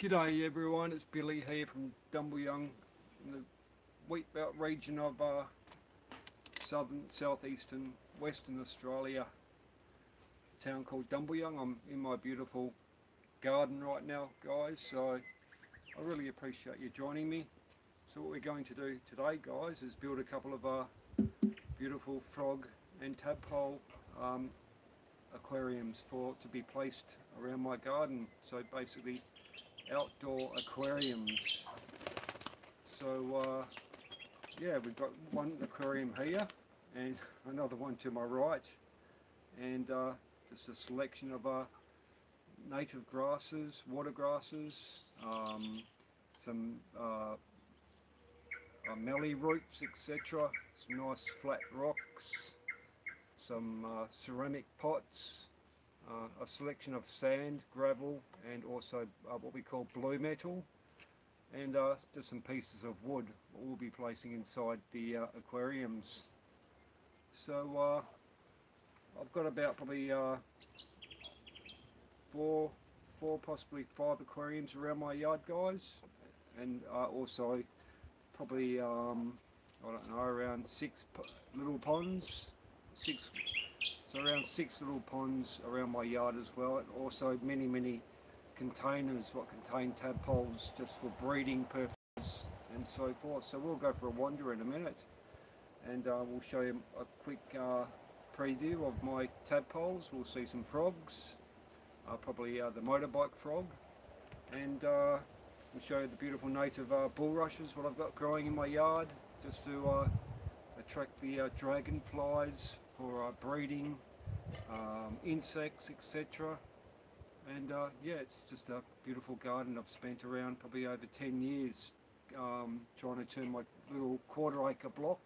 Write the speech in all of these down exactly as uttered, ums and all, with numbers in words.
G'day everyone, it's Billy here from Dumbleyung in the Wheatbelt region of uh, southern, southeastern, Western Australia. A town called Dumbleyung. I'm in my beautiful garden right now, guys, so I really appreciate you joining me. So what we're going to do today, guys, is build a couple of uh, beautiful frog and tadpole um, aquariums for to be placed around my garden. So basically outdoor aquariums. So uh, yeah, we've got one aquarium here and another one to my right, and uh, just a selection of uh, native grasses, water grasses, um, some uh, uh, mallee roots, et cetera. Some nice flat rocks, some uh, ceramic pots, Uh, a selection of sand, gravel, and also uh, what we call blue metal, and uh, just some pieces of wood we'll be placing inside the uh, aquariums. So uh, I've got about probably uh, four, four possibly five aquariums around my yard, guys, and uh, also probably um, I don't know, around six p little ponds, six. So around six little ponds around my yard as well, and also many many containers what contain tadpoles just for breeding purposes and so forth. So we'll go for a wander in a minute, and uh, we'll show you a quick uh, preview of my tadpoles. We'll see some frogs, uh, probably uh, the motorbike frog, and uh, we'll show you the beautiful native uh, bulrushes what I've got growing in my yard just to uh, attract the uh, dragonflies for uh, breeding, um, insects, et cetera. And uh, yeah, it's just a beautiful garden. I've spent around probably over ten years um, trying to turn my little quarter acre block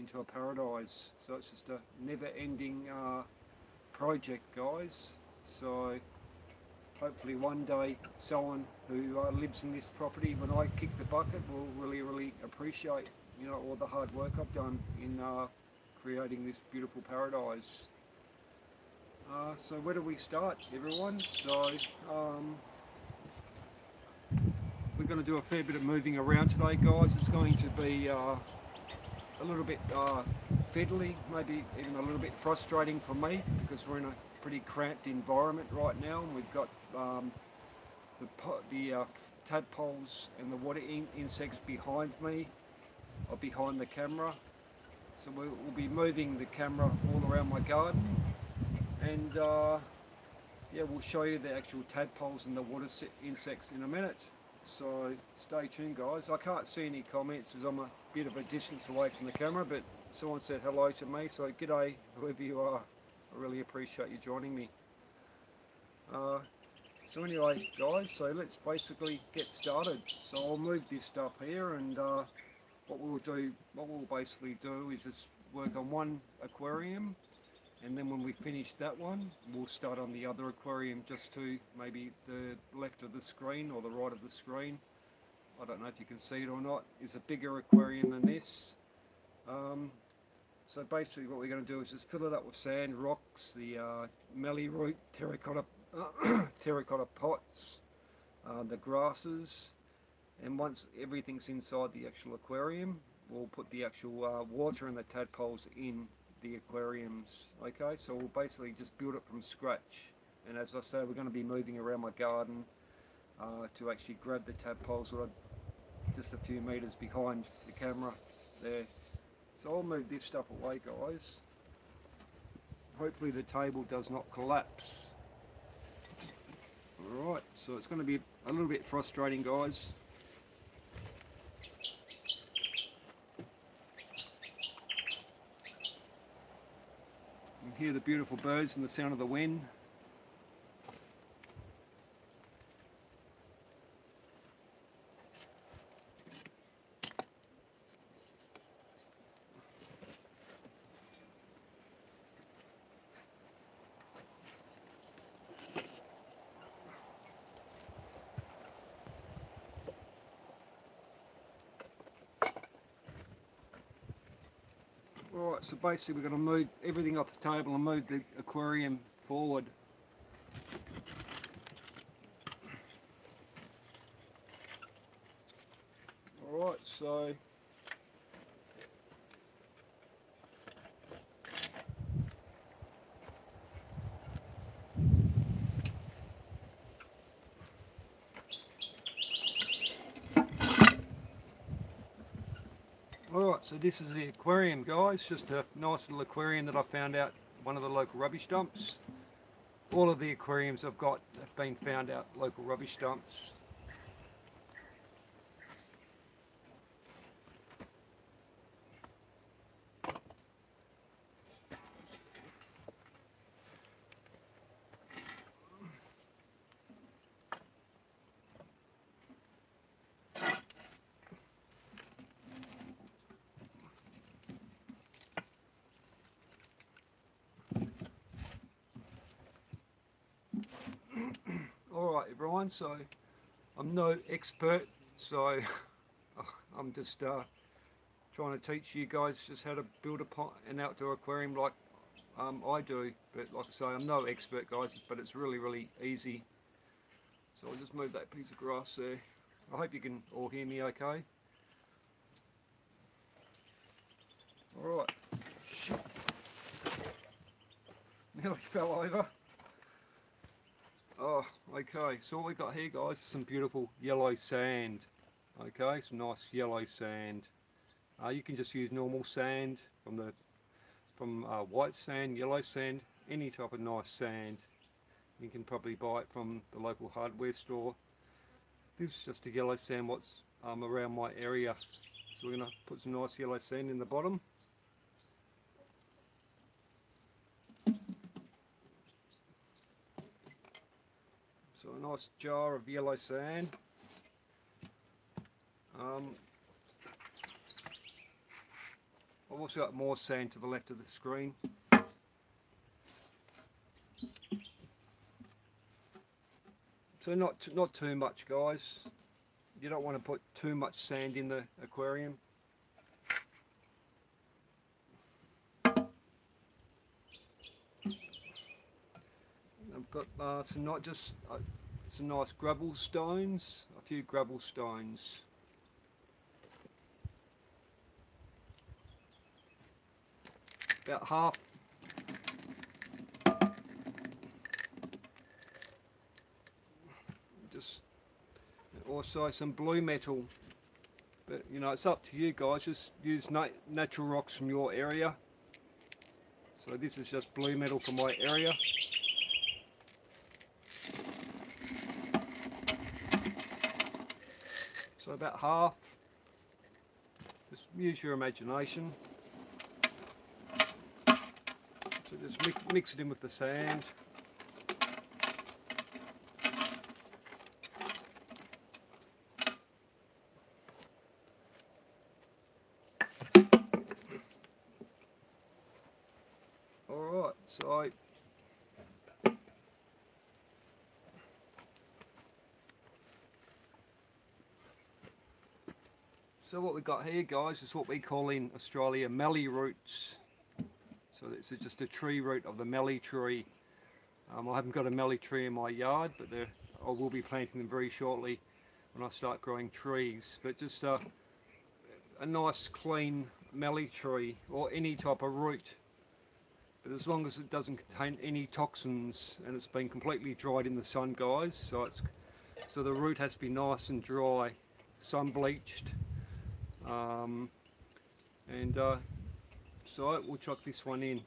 into a paradise. So it's just a never ending uh, project, guys. So hopefully one day someone who uh, lives in this property when I kick the bucket will really, really appreciate, you know, all the hard work I've done in uh, creating this beautiful paradise. Uh, so where do we start, everyone? So um, we're going to do a fair bit of moving around today, guys. It's going to be uh, a little bit uh, fiddly, maybe even a little bit frustrating for me, because we're in a pretty cramped environment right now, and we've got um, the, the uh, tadpoles and the water in insects behind me or behind the camera. So we'll be moving the camera all around my garden, and uh, yeah, we'll show you the actual tadpoles and the water insects in a minute. So stay tuned, guys. I can't see any comments because I'm a bit of a distance away from the camera, but someone said hello to me, so g'day whoever you are. I really appreciate you joining me. Uh, so anyway, guys, so let's basically get started. So I'll move this stuff here, and uh, What we'll do, what we'll basically do is just work on one aquarium, and then when we finish that one, we'll start on the other aquarium just to maybe the left of the screen or the right of the screen. I don't know if you can see it or not. It's a bigger aquarium than this. Um, so basically what we're going to do is just fill it up with sand, rocks, the uh, mallee root, terracotta, terracotta pots, uh, the grasses. And once everything's inside the actual aquarium, we'll put the actual uh, water and the tadpoles in the aquariums. Okay, so we'll basically just build it from scratch. And as I say, we're going to be moving around my garden uh, to actually grab the tadpoles that are just a few meters behind the camera there. So I'll move this stuff away, guys. Hopefully the table does not collapse. Alright, so it's going to be a little bit frustrating, guys. Hear the beautiful birds and the sound of the wind. Alright, so basically we're going to move everything off the table and move the aquarium forward. so. Alright, so this is the aquarium, guys. Just a nice little aquarium that I found out one of the local rubbish dumps. All of the aquariums I've got have been found out local rubbish dumps. Everyone, so I'm no expert, so I'm just uh, trying to teach you guys just how to build a, an outdoor aquarium like um, I do, but like I say, I'm no expert, guys, but it's really really easy. So I'll just move that piece of grass there. I hope you can all hear me okay. Alright, nearly fell over. Oh, okay, so what we got here, guys, is some beautiful yellow sand. Okay, some nice yellow sand. Uh, you can just use normal sand from the from uh, white sand, yellow sand, any type of nice sand. You can probably buy it from the local hardware store. This is just a yellow sand what's um, around my area. So we're going to put some nice yellow sand in the bottom. So a nice jar of yellow sand. Um, I've also got more sand to the left of the screen. So not not too much, guys. You don't want to put too much sand in the aquarium. Got uh, some not just uh, some nice gravel stones, a few gravel stones. About half. Just also some blue metal, but you know it's up to you guys. Just use na natural rocks from your area. So this is just blue metal from my area. So about half, just use your imagination, so just mix, mix it in with the sand. Alright, so I So what we've got here, guys, is what we call in Australia mallee roots. So this is just a tree root of the mallee tree. Um, I haven't got a mallee tree in my yard, but I will be planting them very shortly when I start growing trees. But just a, a nice clean mallee tree or any type of root. But as long as it doesn't contain any toxins, and it's been completely dried in the sun, guys. So, it's, so the root has to be nice and dry, sun bleached. Um, and uh, so we'll chuck this one in.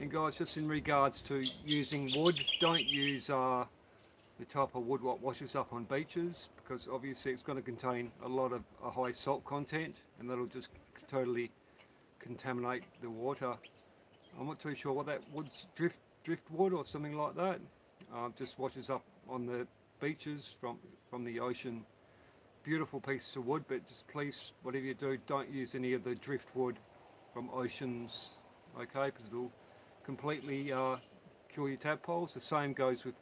And guys, just in regards to using wood, don't use uh, the type of wood what washes up on beaches, because obviously it's going to contain a lot of a high salt content, and that'll just totally contaminate the water. I'm not too sure what that wood's drift driftwood or something like that. Uh, just washes up on the beaches from from the ocean. Beautiful pieces of wood, but just please, whatever you do, don't use any of the driftwood from oceans, okay, because it'll completely uh, kill your tadpoles. The same goes with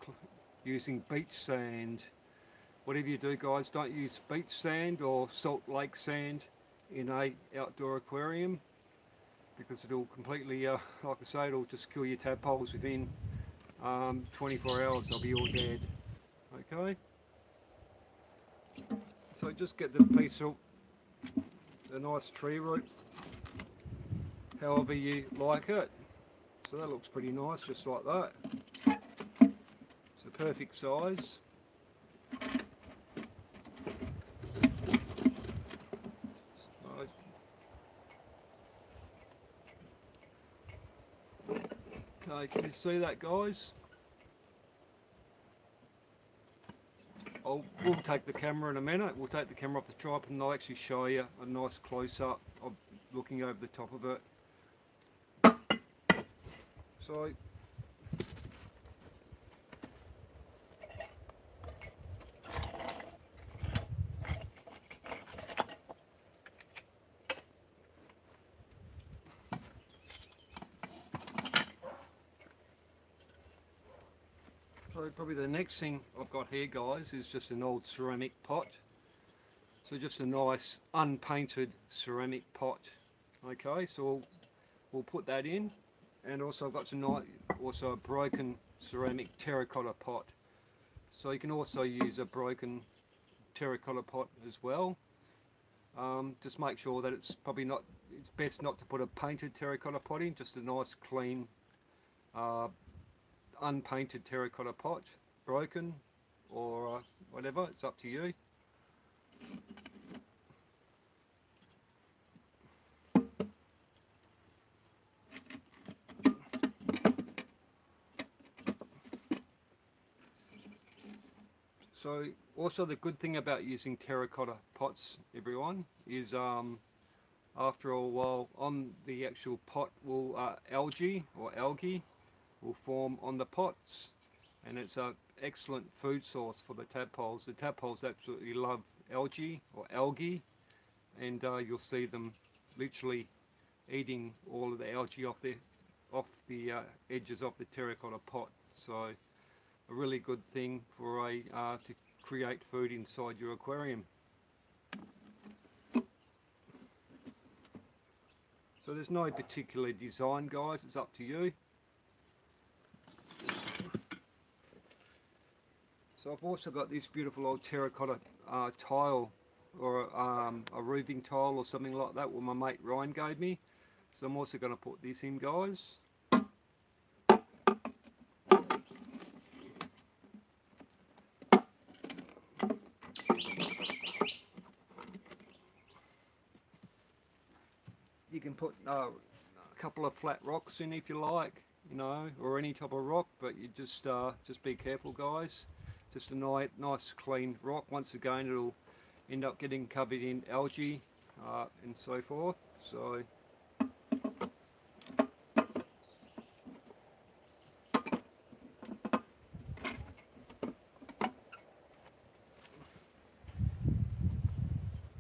using beach sand. Whatever you do, guys, don't use beach sand or salt lake sand in a outdoor aquarium, because it'll completely, uh, like I say, it'll just kill your tadpoles within Um, twenty-four hours. They'll be all dead. okay? So just get the piece of the nice tree root, however you like it. So that looks pretty nice, just like that. It's a perfect size. Okay, can you see that, guys? I'll, we'll take the camera in a minute. We'll take the camera off the tripod and I'll actually show you a nice close-up of looking over the top of it. So, probably the next thing I've got here, guys, is just an old ceramic pot. So just a nice unpainted ceramic pot. Okay, so we'll, we'll put that in, and also I've got some nice, also a broken ceramic terracotta pot. So you can also use a broken terracotta pot as well. Um, just make sure that it's probably not. It's best not to put a painted terracotta pot in. Just a nice clean. Uh, unpainted terracotta pot, broken or uh, whatever, it's up to you. So also the good thing about using terracotta pots, everyone, is um, after a while on the actual pot will uh, algae or algae will form on the pots, and it's an excellent food source for the tadpoles. The tadpoles absolutely love algae or algae, and uh, you'll see them literally eating all of the algae off the off the uh, edges of the terracotta pot. So a really good thing for a uh, to create food inside your aquarium. So there's no particular design, guys, it's up to you. So I've also got this beautiful old terracotta uh, tile, or um, a roofing tile or something like that, what my mate Ryan gave me. So I'm also going to put this in, guys. You can put uh, a couple of flat rocks in if you like, you know, or any type of rock, but you just uh, just be careful, guys. Just a nice, nice clean rock. Once again, it'll end up getting covered in algae uh, and so forth. So,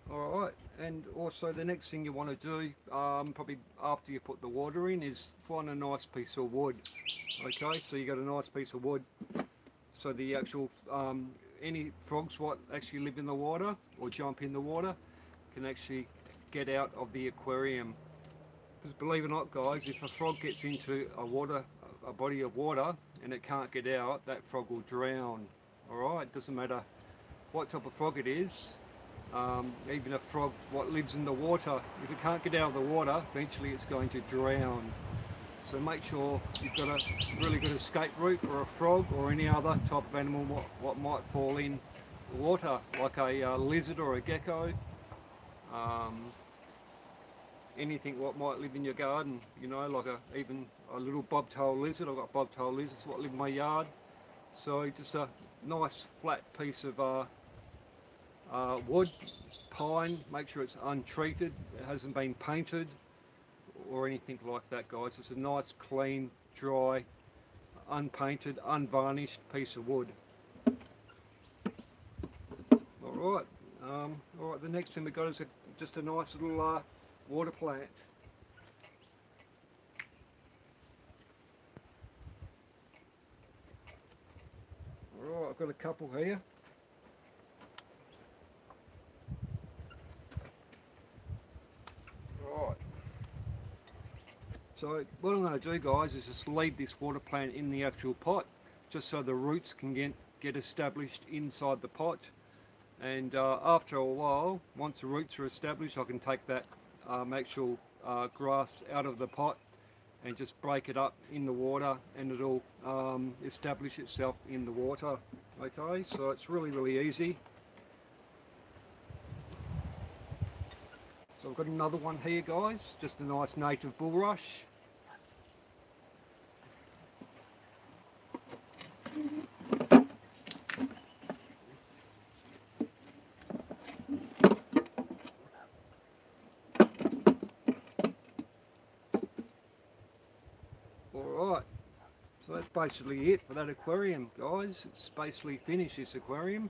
all right. And also, the next thing you want to do, um, probably after you put the water in, is find a nice piece of wood. Okay, so you got a nice piece of wood. So the actual, um, any frogs what actually live in the water or jump in the water can actually get out of the aquarium. Because believe it or not, guys, if a frog gets into a water, a body of water, and it can't get out, that frog will drown. Alright, doesn't matter what type of frog it is, um, even a frog what lives in the water, if it can't get out of the water, eventually it's going to drown. So make sure you've got a really good escape route for a frog or any other type of animal what, what might fall in the water, like a uh, lizard or a gecko, um, anything what might live in your garden, you know, like a, even a little bobtail lizard. I've got bobtail lizards what live in my yard. So just a nice flat piece of uh, uh, wood, pine, make sure it's untreated, it hasn't been painted or anything like that, guys. It's a nice, clean, dry, unpainted, unvarnished piece of wood. Alright, um, alright, the next thing we got is a, just a nice little uh, water plant. Alright, I've got a couple here. So what I'm going to do, guys, is just leave this water plant in the actual pot, just so the roots can get, get established inside the pot, and uh, after a while, once the roots are established, I can take that um, actual uh, grass out of the pot and just break it up in the water, and it'll um, establish itself in the water. Okay, so it's really, really easy. So I've got another one here, guys, just a nice native bulrush. Basically it for that aquarium, guys. It's basically finished, this aquarium.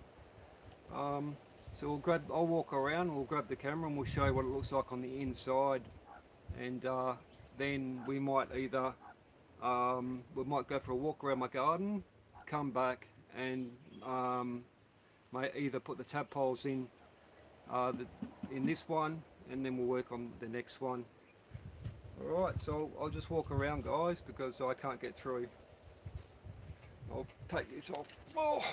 Um, so we'll grab, I'll walk around, we'll grab the camera and we'll show you what it looks like on the inside, and uh, then we might either um, we might go for a walk around my garden, come back and um, may either put the tadpoles in uh, the, in this one, and then we'll work on the next one. Alright, so I'll just walk around, guys, because I can't get through. I'll take this off. Oh.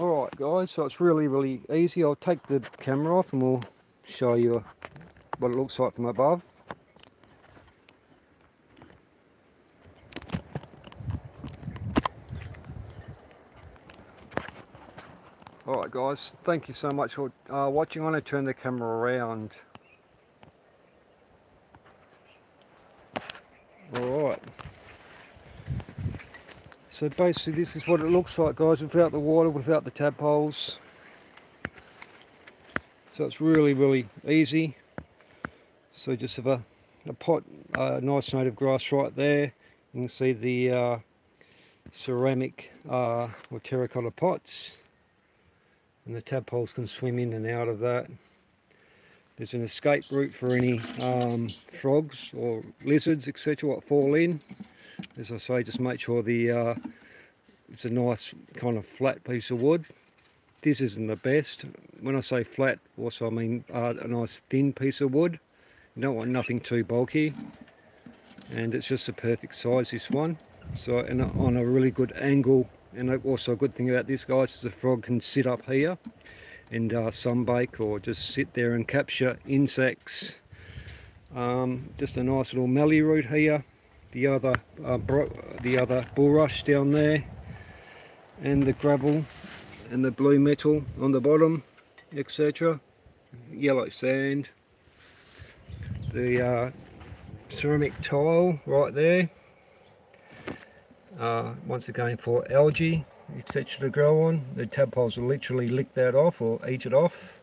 Alright guys, so it's really, really easy. I'll take the camera off and we'll show you what it looks like from above. Alright guys, thank you so much for uh, watching. I'm going to turn the camera around. Alright. So basically this is what it looks like, guys, without the water, without the tadpoles. So it's really, really easy. So just have a, a pot, uh, nice native grass right there. You can see the uh, ceramic uh, or terracotta pots, and the tadpoles can swim in and out of that. There's an escape route for any um, frogs or lizards, et cetera, that fall in. As I say, just make sure the uh, it's a nice kind of flat piece of wood. This isn't the best. When I say flat, also I mean uh, a nice thin piece of wood. You don't want nothing too bulky, and it's just the perfect size, this one. So, and on a really good angle. And also a good thing about this, guys, is the frog can sit up here and uh, sunbake, or just sit there and capture insects. Um, just a nice little mallee root here. The other, uh, bro the other bulrush down there, and the gravel, and the blue metal on the bottom, et cetera. Yellow sand, the uh, ceramic tile right there. Uh, once again for algae, et cetera, to grow on. The tadpoles will literally lick that off or eat it off.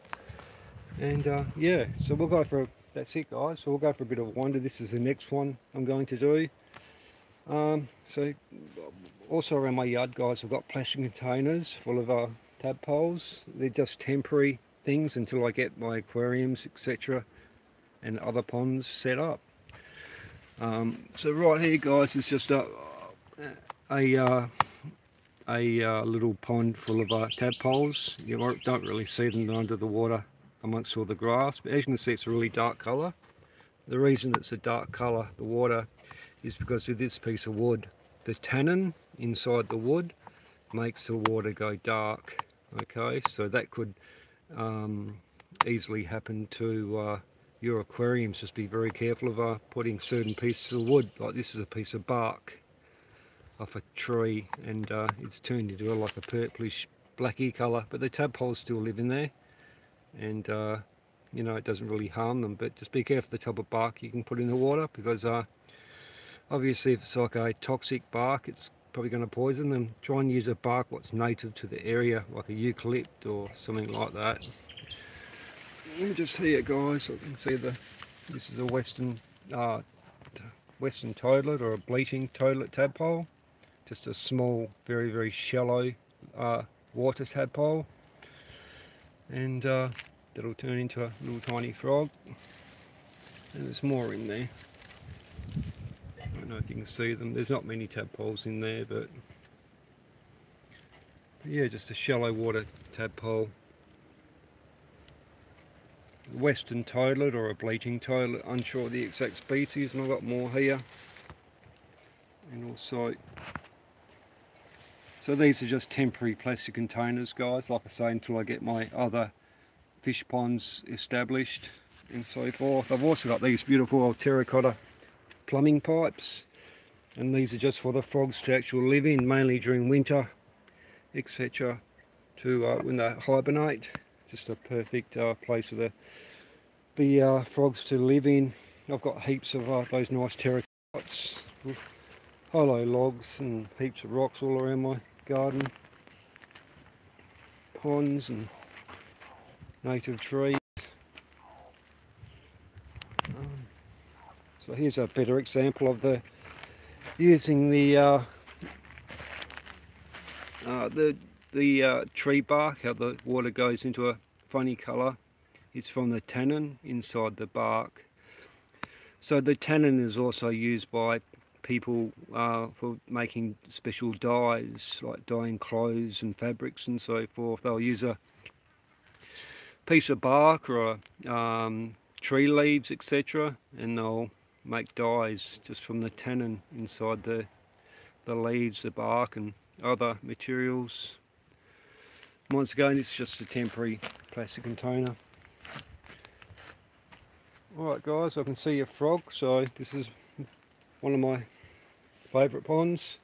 And uh, yeah, so we'll go for a. That's it, guys, so we'll go for a bit of a wander. This is the next one I'm going to do. Um, so also around my yard, guys, I've got plastic containers full of uh, tadpoles. They're just temporary things until I get my aquariums, et cetera, and other ponds set up. Um, so right here, guys, is just a a, uh, a uh, little pond full of uh, tadpoles. You don't really see them under the water amongst all the grass, but as you can see, it's a really dark colour. The reason it's a dark colour, the water, is because of this piece of wood. The tannin inside the wood makes the water go dark. Okay, so that could um, easily happen to uh, your aquariums. Just be very careful of uh, putting certain pieces of wood, like this is a piece of bark off a tree, and uh, it's turned into a, like a purplish blacky colour, but the tadpoles still live in there. And uh, you know, it doesn't really harm them, but just be careful the type of bark you can put in the water, because uh, obviously if it's like a toxic bark, it's probably going to poison them. Try and use a bark what's native to the area, like a eucalypt or something like that. Let me just see it, guys, so you can see the. This is a Western uh, Western Toadlet, or a Bleating Toadlet tadpole. just a small, very, very shallow uh, water tadpole, and uh, that'll turn into a little tiny frog. And there's more in there. I don't know if you can see them. There's not many tadpoles in there, but yeah, just a shallow water tadpole. Western toadlet or a bleating toadlet, unsure of the exact species, and I've got more here. And also, so these are just temporary plastic containers, guys, like I say, until I get my other fish ponds established and so forth. I've also got these beautiful old terracotta plumbing pipes, and these are just for the frogs to actually live in, mainly during winter, et cetera, to uh, when they hibernate. Just a perfect uh, place for the the uh, frogs to live in. I've got heaps of uh, those nice terracottas with hollow logs and heaps of rocks all around my garden, ponds and native trees. Um, so here's a better example of the using the uh, uh, the The uh, tree bark, how the water goes into a funny colour, is from the tannin inside the bark. So the tannin is also used by people uh, for making special dyes, like dyeing clothes and fabrics and so forth. They'll use a piece of bark or a, um, tree leaves, et cetera, and they'll make dyes just from the tannin inside the the leaves, the bark, and other materials. Once again, it's just a temporary plastic container. Alright guys, I can see a frog, so this is one of my favourite ponds.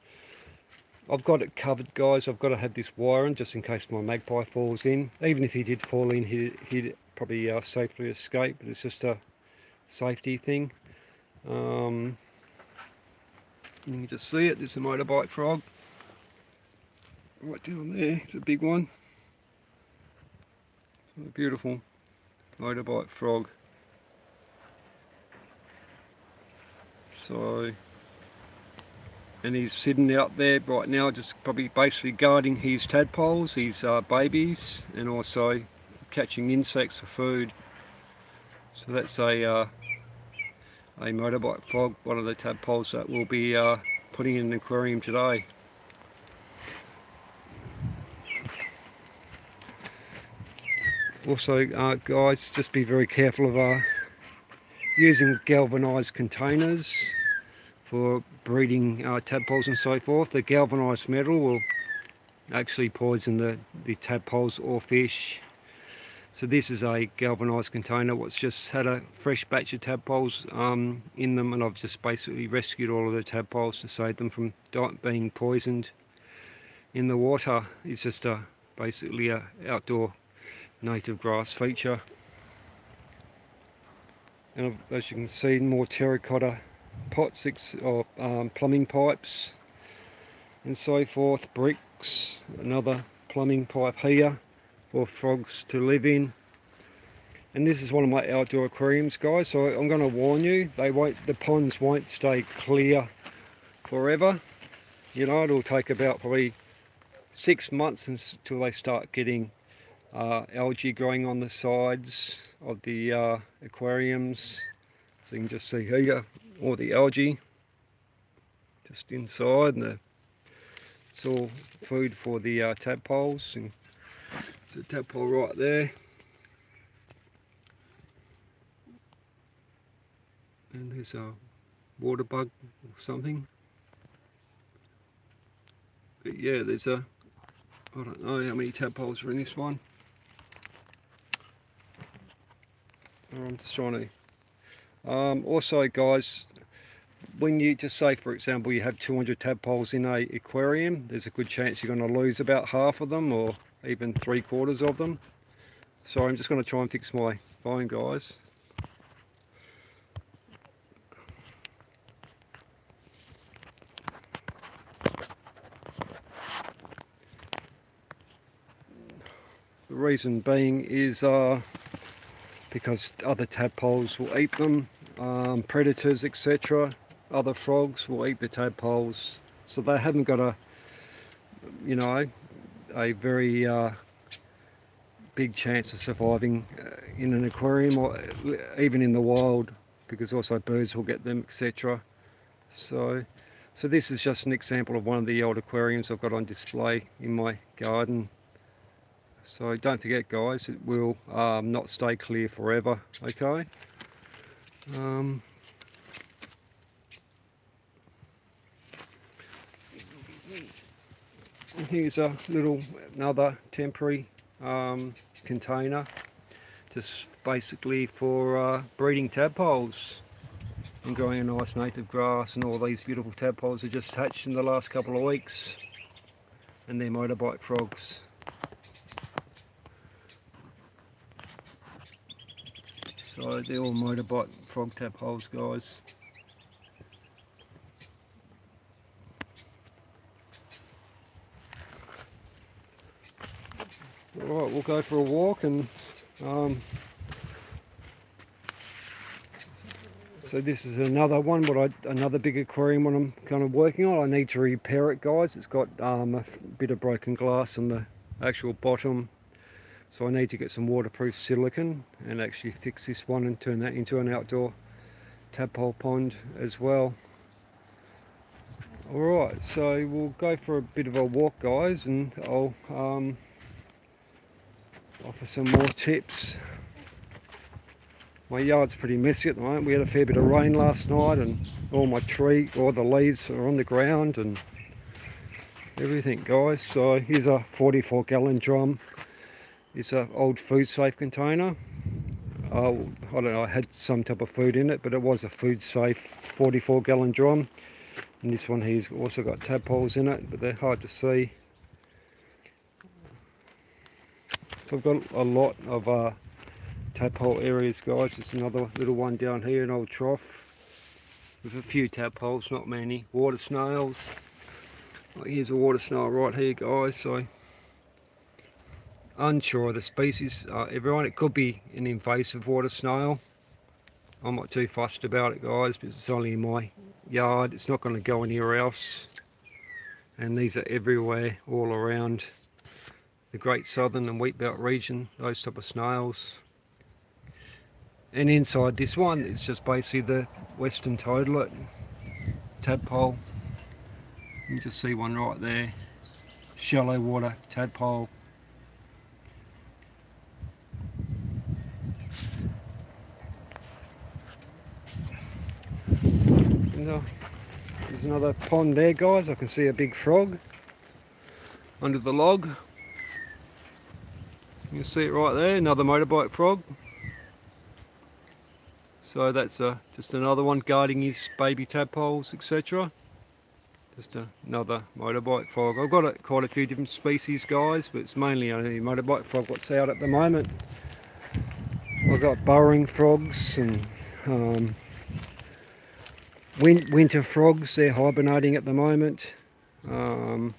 I've got it covered, guys. I've got to have this wire in just in case my magpie falls in. Even if he did fall in, he'd, he'd probably uh, safely escape, but it's just a safety thing. Um, you can just see it, there's a motorbike frog. Right down there, it's a big one. A beautiful motorbike frog. So, and he's sitting out there right now, just probably basically guarding his tadpoles, his uh, babies, and also catching insects for food. So that's a uh, a motorbike frog, one of the tadpoles that we'll be uh, putting in an aquarium today. Also, uh, guys, just be very careful of uh, using galvanised containers for breeding uh, tadpoles and so forth. The galvanised metal will actually poison the, the tadpoles or fish. So this is a galvanised container. What's just had a fresh batch of tadpoles um, in them, and I've just basically rescued all of the tadpoles to save them from being poisoned in the water. It's just a, basically an outdoor native grass feature, and as you can see, more terracotta pots or um, plumbing pipes and so forth, bricks, another plumbing pipe here for frogs to live in. And this is one of my outdoor aquariums, guys, so I'm going to warn you, they won't the ponds won't stay clear forever. You know, it'll take about probably six months until they start getting Uh, algae growing on the sides of the uh, aquariums. So you can just see here all the algae just inside, and the, it's all food for the uh, tadpoles. And there's a tadpole right there, and there's a water bug or something. But yeah, there's a, I don't know how many tadpoles are in this one. I'm just trying to. Um, also, guys, when you just say, for example, you have two hundred tadpoles in a aquarium, there's a good chance you're going to lose about half of them, or even three quarters of them. So I'm just going to try and fix my phone, guys. The reason being is, Uh, because other tadpoles will eat them, um, predators, et cetera. Other frogs will eat the tadpoles, So they haven't got a, you know, a very uh, big chance of surviving in an aquarium or even in the wild, because also birds will get them, et cetera. So, so this is just an example of one of the old aquariums I've got on display in my garden. So don't forget, guys, it will um, not stay clear forever, okay? Um, here's a little, another temporary um, container, just basically for uh, breeding tadpoles and growing a nice native grass, and all these beautiful tadpoles are just hatched in the last couple of weeks, and they're motorbike frogs. So they're all motorbike frog tadpoles, guys. All right, we'll go for a walk, and um, so this is another one, what I, another big aquarium one I'm kind of working on. I need to repair it, guys. It's got um, a bit of broken glass on the actual bottom. So I need to get some waterproof silicone and actually fix this one and turn that into an outdoor tadpole pond as well. Alright, so we'll go for a bit of a walk, guys, and I'll um, offer some more tips. My yard's pretty messy at the moment. We had a fair bit of rain last night, and all my tree, all the leaves are on the ground and everything, guys. So here's a forty-four gallon drum. It's an old food safe container. Oh, I don't know, I had some type of food in it, but it was a food safe forty-four gallon drum. And this one here's also got tadpoles in it, but they're hard to see. So I've got a lot of uh, tadpole areas, guys. There's another little one down here, an old trough with a few tadpoles, not many. Water snails. Oh, here's a water snail right here, guys. So unsure of the species, uh, everyone. It could be an invasive water snail. I'm not too fussed about it, guys, because it's only in my yard. It's not going to go anywhere else. And these are everywhere, all around the Great Southern and Wheatbelt region, those type of snails. And inside this one, it's just basically the Western Toadlet tadpole. You can just see one right there. Shallow water tadpole. Uh, there's another pond there, guys. I can see a big frog under the log. You can see it right there, another motorbike frog. So that's uh, just another one guarding his baby tadpoles, et cetera. Just another motorbike frog. I've got a, quite a few different species, guys, but it's mainly only motorbike frog what's out at the moment. I've got burrowing frogs and um, winter frogs, they're hibernating at the moment. Um,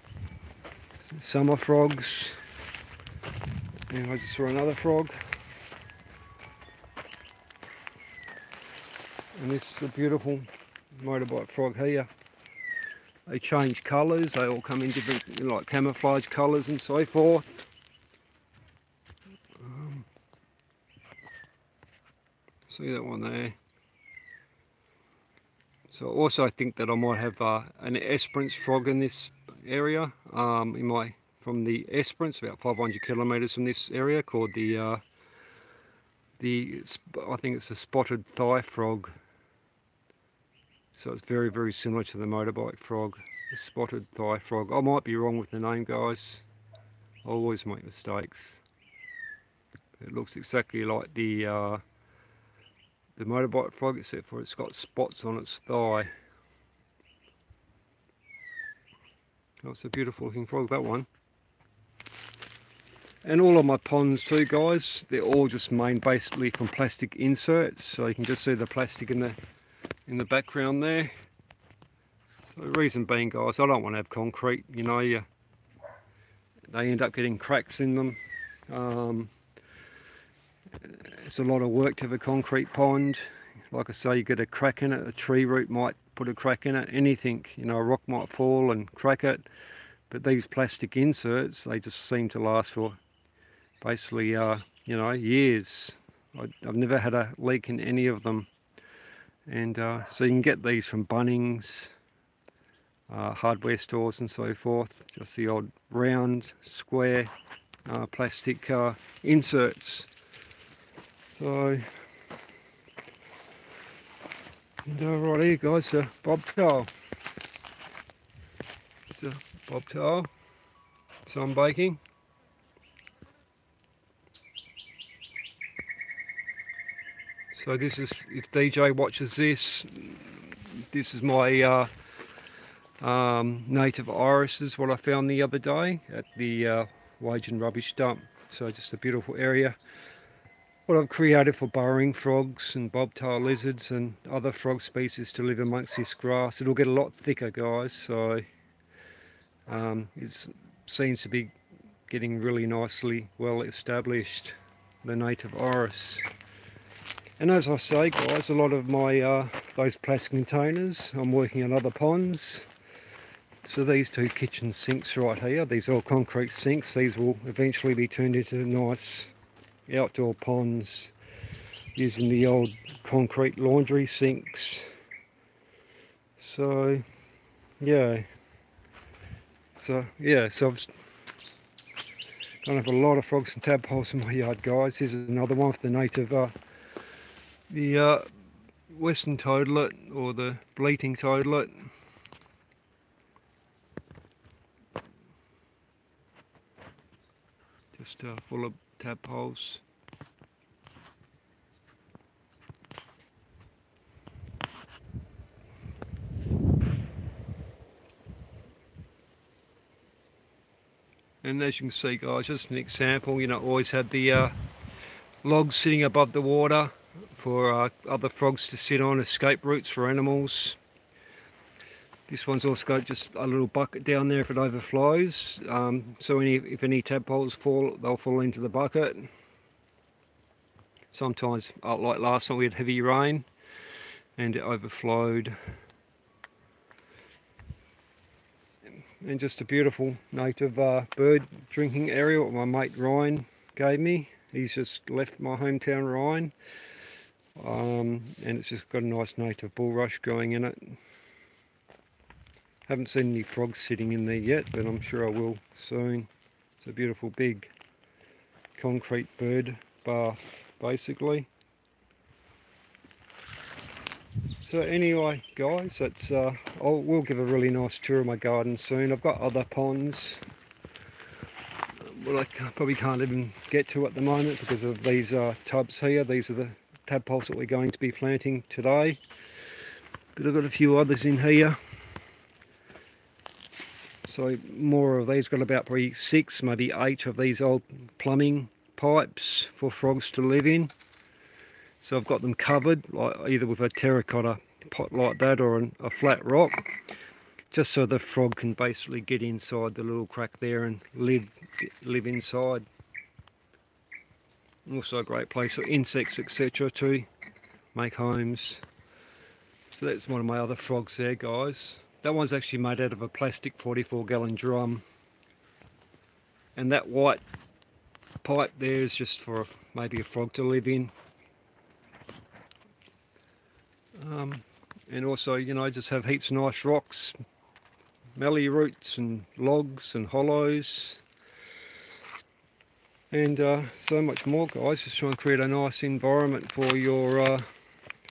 summer frogs. And I just saw another frog. And this is a beautiful motorbike frog here. They change colours, they all come in different, you know, like camouflage colours and so forth. Um, see that one there. So also I think that I might have uh, an Esperance frog in this area, um, in my, from the Esperance, about five hundred kilometres from this area, called the, uh, the I think it's a spotted thigh frog. So it's very, very similar to the motorbike frog, the spotted thigh frog. I might be wrong with the name, guys. I always make mistakes. It looks exactly like the uh, the motorbike frog, except for it's got spots on its thigh. Oh, it's a beautiful looking frog, that one. And all of my ponds too, guys, they're all just made basically from plastic inserts, so you can just see the plastic in the in the background there. So the reason being, guys, I don't want to have concrete, you know, you, they end up getting cracks in them. Um, it's a lot of work to have a concrete pond. Like I say, you get a crack in it, a tree root might put a crack in it, anything, you know, a rock might fall and crack it. But these plastic inserts, they just seem to last for basically, uh, you know, years. I, I've never had a leak in any of them. And uh, so you can get these from Bunnings, uh, hardware stores and so forth. Just the odd round, square uh, plastic uh, inserts. So, and, uh, right here guys, the bobtail. It's a bobtail, sun baking. So this is, if D J watches this, this is my uh, um, native irises, what I found the other day at the uh, Wagin rubbish dump. So just a beautiful area. What I've created for burrowing frogs and bobtail lizards and other frog species to live amongst this grass. It'll get a lot thicker guys, so um, it seems to be getting really nicely well established, the native iris. And as I say guys, a lot of my uh, those plastic containers, I'm working on other ponds. So these two kitchen sinks right here, these are all concrete sinks, these will eventually be turned into nice outdoor ponds using the old concrete laundry sinks. So yeah, so yeah, so I've done have a lot of frogs and tadpoles in my yard guys. Here's another one for the native uh, the uh, Western Toadlet or the Bleating Toadlet. Just uh, full of tadpoles. And as you can see guys, just an example, you know, always had the uh, logs sitting above the water for uh, other frogs to sit on, escape routes for animals. This one's also got just a little bucket down there if it overflows, um, so any, if any tadpoles fall, they'll fall into the bucket. Sometimes, like last time, we had heavy rain and it overflowed. And just a beautiful native uh, bird drinking area what my mate Ryan gave me. He's just left my hometown, Ryan, um, and it's just got a nice native bulrush going in it. Haven't seen any frogs sitting in there yet, but I'm sure I will soon. It's a beautiful big concrete bird bath, basically. So anyway, guys, that's uh, I'll, we'll give a really nice tour of my garden soon. I've got other ponds, well, I can't, probably can't even get to at the moment because of these uh, tubs here. These are the tadpoles that we're going to be planting today. But I've got a few others in here. So more of these, got about probably six, maybe eight of these old plumbing pipes for frogs to live in. So I've got them covered, like either with a terracotta pot like that or an, a flat rock, just so the frog can basically get inside the little crack there and live, live inside. Also a great place for insects, et cetera to make homes. So that's one of my other frogs there, guys. That one's actually made out of a plastic forty-four gallon drum. And that white pipe there is just for maybe a frog to live in. Um, and also, you know, just have heaps of nice rocks, mallee roots and logs and hollows. And uh, so much more, guys. Just try and create a nice environment for your uh,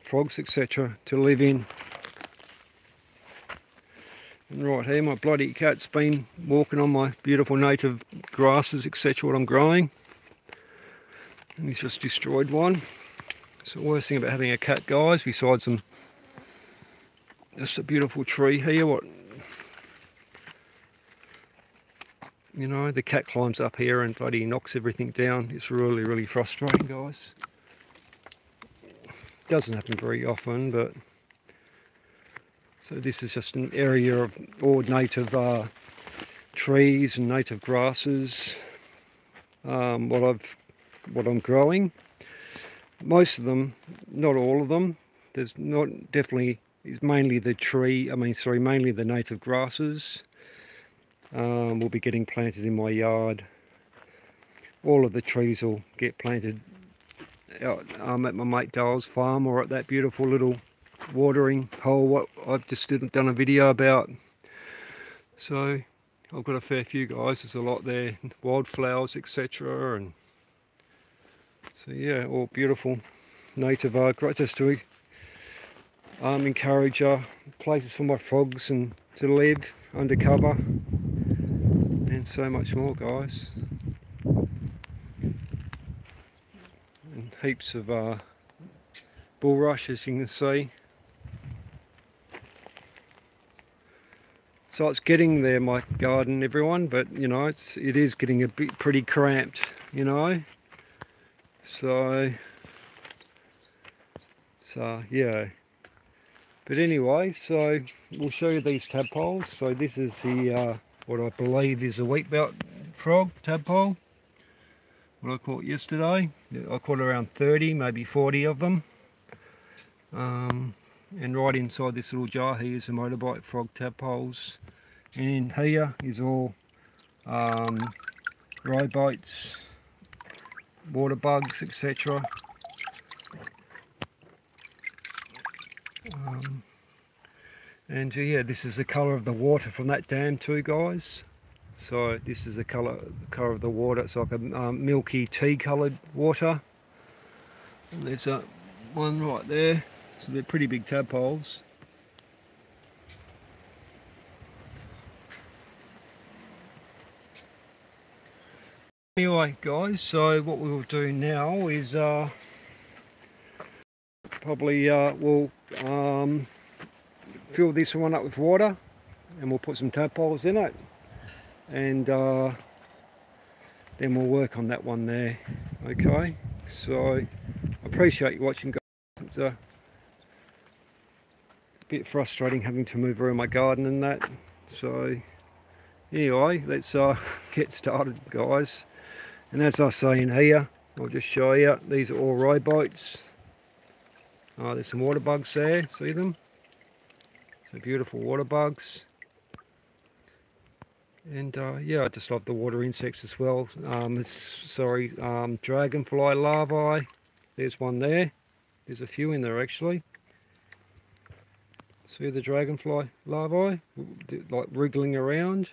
frogs, et cetera to live in. Right here, my bloody cat's been walking on my beautiful native grasses, et cetera, what I'm growing. And he's just destroyed one. It's the worst thing about having a cat, guys, besides some... Just a beautiful tree here, what... You know, the cat climbs up here and bloody knocks everything down. It's really, really frustrating, guys. Doesn't happen very often, but... So this is just an area of all native uh, trees and native grasses. Um, what I've, what I'm growing, most of them, not all of them. There's not definitely is mainly the tree, I mean, sorry, mainly the native grasses um, will be getting planted in my yard. All of the trees will get planted out, um, at my mate Dale's farm, or at that beautiful little watering hole what I've just done a video about. So I've got a fair few guys, there's a lot there, wildflowers, et cetera. And so yeah, all beautiful native uh, grasses to um, encourage uh, places for my frogs and to live undercover, and so much more, guys. And heaps of uh, bulrush, as you can see. So it's getting there, my garden, everyone, but you know, it's, it is getting a bit pretty cramped, you know. So, so yeah. But anyway, so we'll show you these tadpoles. So this is the uh, what I believe is a Wheatbelt Frog tadpole. What I caught yesterday, I caught around thirty, maybe forty of them. Um, and right inside this little jar here is the Motorbike Frog tadpoles, and here is all um, row bites, water bugs, et cetera. Um, and yeah, this is the colour of the water from that dam too, guys. So this is the colour, colour of the water. It's like a um, milky tea-coloured water. And there's a one right there. So they're pretty big tadpoles. Anyway, guys, so what we will do now is uh, probably uh, we'll um, fill this one up with water, and we'll put some tadpoles in it, and uh, then we'll work on that one there. Okay, so I appreciate you watching, guys. It's a bit frustrating having to move around my garden and that. So anyway, let's uh, get started, guys. And as I say in here, I'll just show you, these are all row bites. Oh, there's some water bugs there, see them? So beautiful water bugs. And uh, yeah, I just love the water insects as well. Um, it's, sorry, um, dragonfly larvae. There's one there. There's a few in there actually. See the dragonfly larvae, like wriggling around.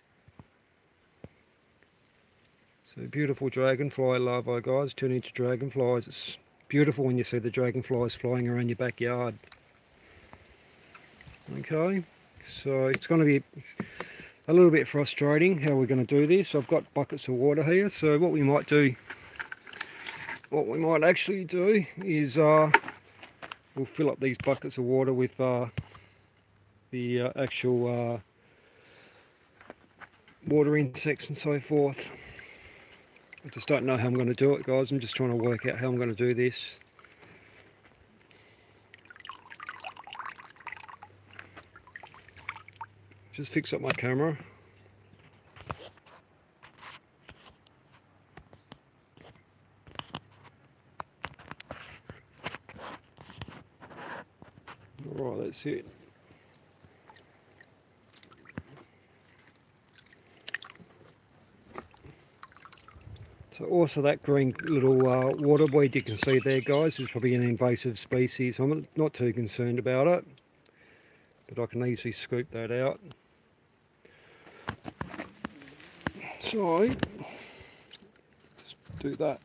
So beautiful dragonfly larvae, guys, turn into dragonflies. It's beautiful when you see the dragonflies flying around your backyard. Okay, so it's going to be a little bit frustrating how we're going to do this. I've got buckets of water here, so what we might do, what we might actually do is uh, we'll fill up these buckets of water with uh, the uh, actual uh, water insects and so forth. I just don't know how I'm going to do it, guys. I'm just trying to work out how I'm going to do this. Just fix up my camera. All right, that's it. So also that green little uh, water weed you can see there, guys, is probably an invasive species. I'm not too concerned about it, but I can easily scoop that out. So, just do that.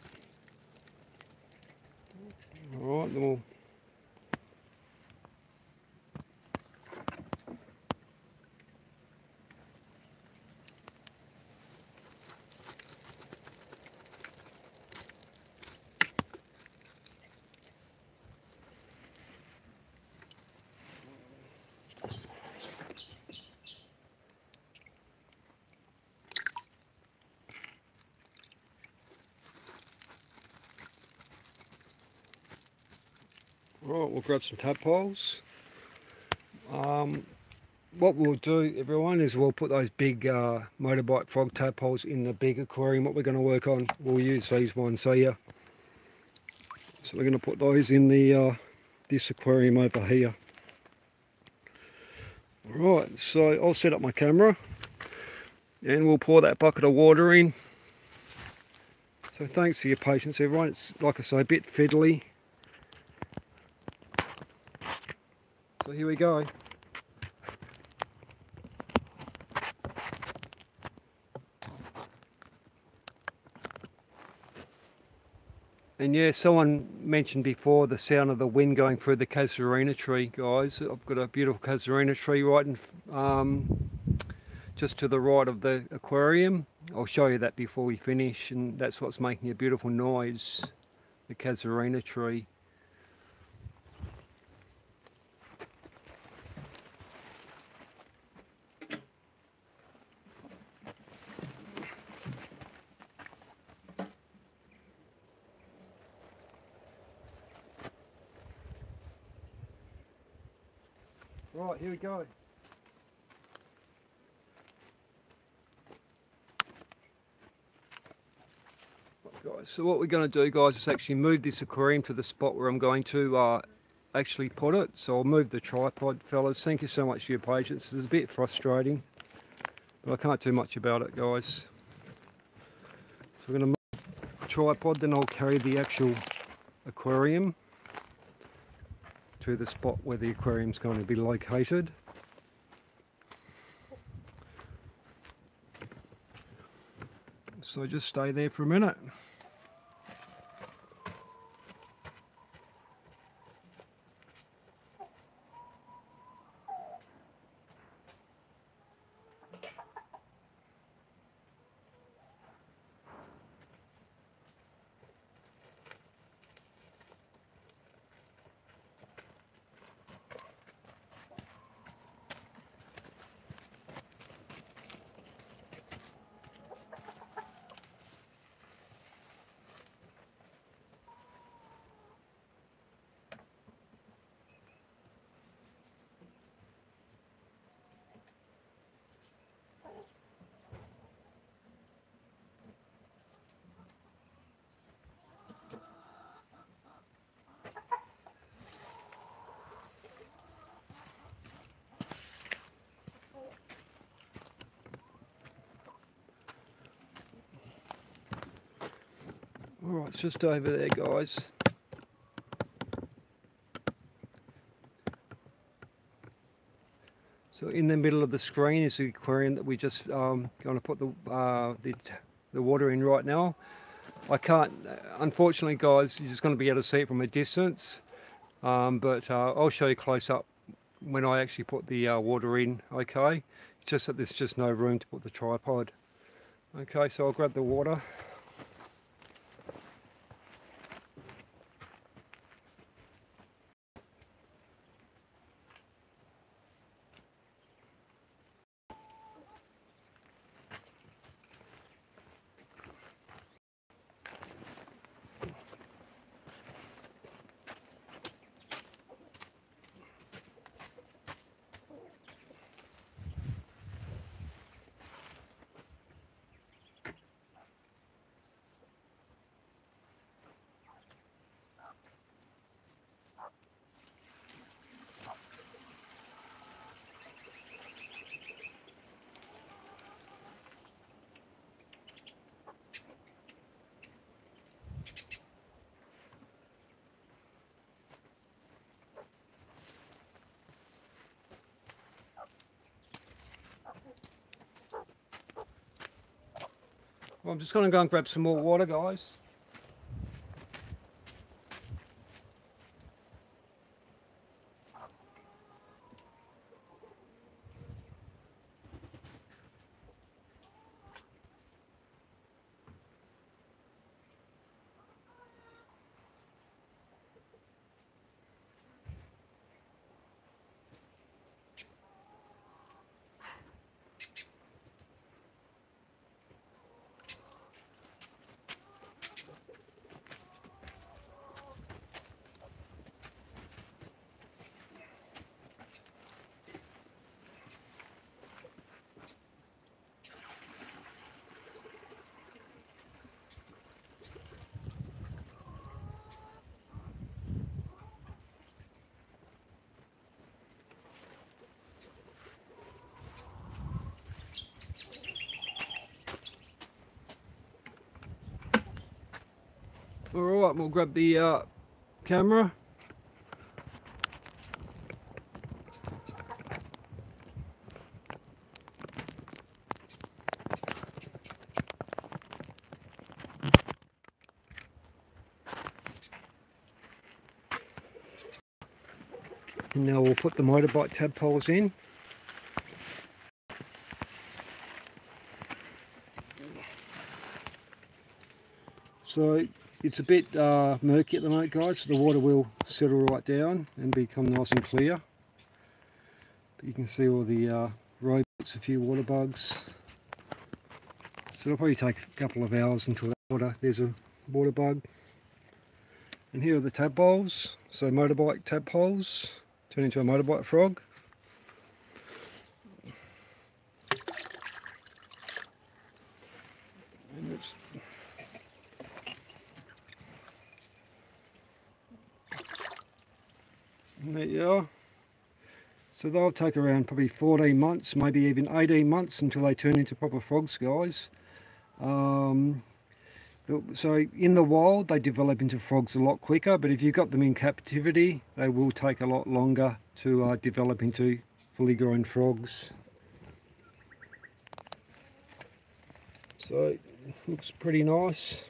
All right, then we'll... Right, we'll grab some tadpoles. Um, what we'll do, everyone, is we'll put those big uh, Motorbike Frog tadpoles in the big aquarium. What we're going to work on, we'll use these ones here. So we're going to put those in the uh, this aquarium over here. Right, so I'll set up my camera and we'll pour that bucket of water in. So thanks for your patience, everyone. It's, like I say, a bit fiddly. So here we go. And yeah, someone mentioned before the sound of the wind going through the casuarina tree, guys. I've got a beautiful casuarina tree right in, um, just to the right of the aquarium. I'll show you that before we finish, and that's what's making a beautiful noise, the casuarina tree. Right, here we go. Right, guys, so what we're going to do, guys, is actually move this aquarium to the spot where I'm going to uh, actually put it. So I'll move the tripod, fellas. Thank you so much for your patience. It's a bit frustrating, but I can't do much about it, guys. So we're going to move the tripod, then I'll carry the actual aquarium to the spot where the aquarium's going to be located. So just stay there for a minute. Alright, it's just over there, guys. So in the middle of the screen is the aquarium that we just um, going to put the, uh, the the water in right now. I can't, unfortunately, guys, you're just going to be able to see it from a distance, um, but uh, I'll show you close up when I actually put the uh, water in, okay? It's just that there's just no room to put the tripod. Okay, so I'll grab the water. Well, I'm just going to go and grab some more water, guys. right, we'll grab the uh, camera. And now we'll put the motorbike tadpoles in. So it's a bit uh, murky at the moment, guys, so the water will settle right down and become nice and clear. But you can see all the uh, robots, a few water bugs. So it'll probably take a couple of hours until that water, there's a water bug. And here are the tadpoles, so motorbike tadpoles turn into a motorbike frog. And it's there you are. So they'll take around probably fourteen months, maybe even eighteen months until they turn into proper frogs, guys. Um, so in the wild they develop into frogs a lot quicker, but if you've got them in captivity they will take a lot longer to uh, develop into fully grown frogs. So it looks pretty nice.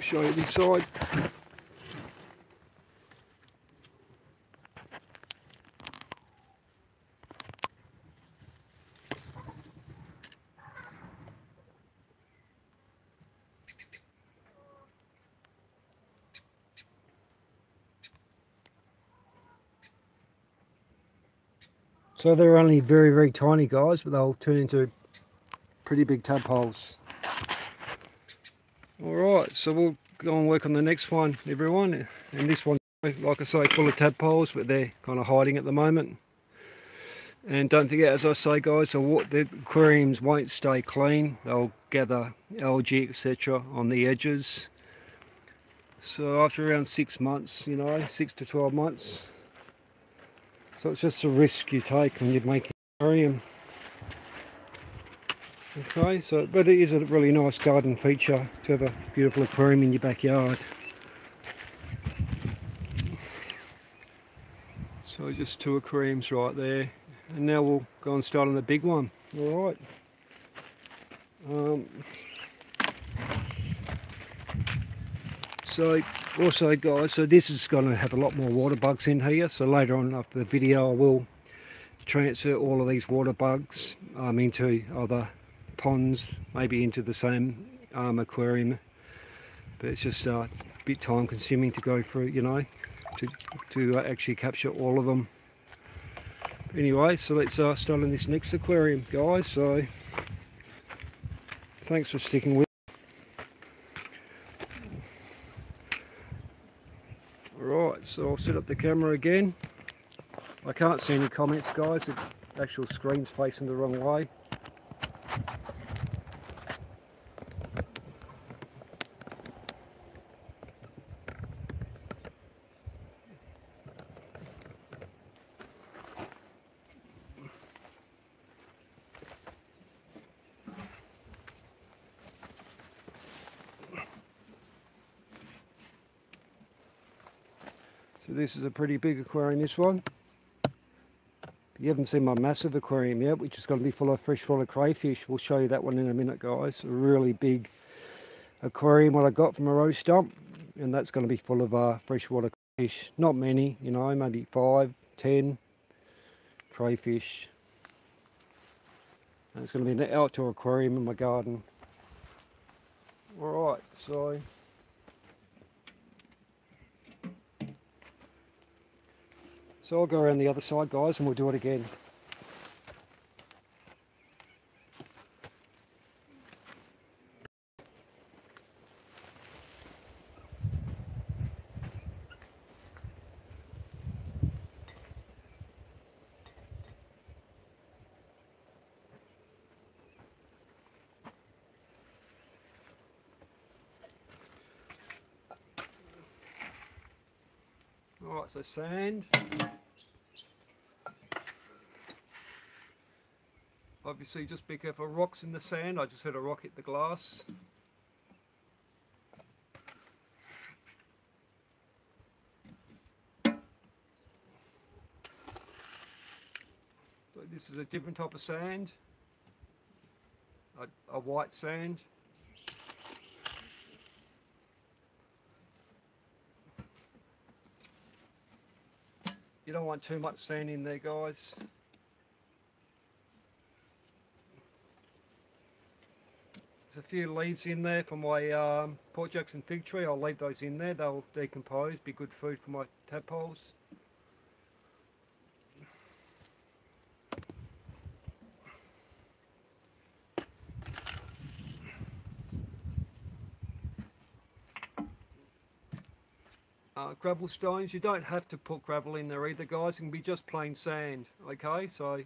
Show you this side. So they're only very, very tiny, guys, but they'll turn into pretty big tadpoles. Alright, so we'll go and work on the next one, everyone. And this one, like I say, full of tadpoles, but they're kind of hiding at the moment. And don't forget, as I say, guys, the aquariums won't stay clean. They'll gather algae, et cetera on the edges. So after around six months, you know, six to twelve months. So it's just a risk you take when you make an aquarium. Okay, so, but it is a really nice garden feature to have a beautiful aquarium in your backyard. So just two aquariums right there. And now we'll go and start on the big one. Alright. Um, so also, guys, so this is going to have a lot more water bugs in here. So later on after the video I will transfer all of these water bugs um, into other ponds, maybe into the same um, aquarium, but it's just uh, a bit time consuming to go through, you know, to, to uh, actually capture all of them. Anyway, so let's uh, start on this next aquarium, guys, so thanks for sticking with me. Alright, so I'll set up the camera again. I can't see any comments, guys, the actual screen's facing the wrong way. So this is a pretty big aquarium, this one. You haven't seen my massive aquarium yet, which is going to be full of freshwater crayfish. We'll show you that one in a minute, guys. A really big aquarium what I got from a rose stump, and that's going to be full of uh, freshwater crayfish. Not many, you know, maybe five, ten crayfish. And it's going to be an outdoor aquarium in my garden. All right, so So I'll go around the other side, guys, and we'll do it again. All right, so sand. Obviously just be careful, rocks in the sand. I just heard a rock hit the glass. So this is a different type of sand, a, a white sand. You don't want too much sand in there, guys. There's a few leaves in there for my um, Port Jackson fig tree. I'll leave those in there. They'll decompose, be good food for my tadpoles. Uh, gravel stones, you don't have to put gravel in there either, guys. It can be just plain sand, okay? So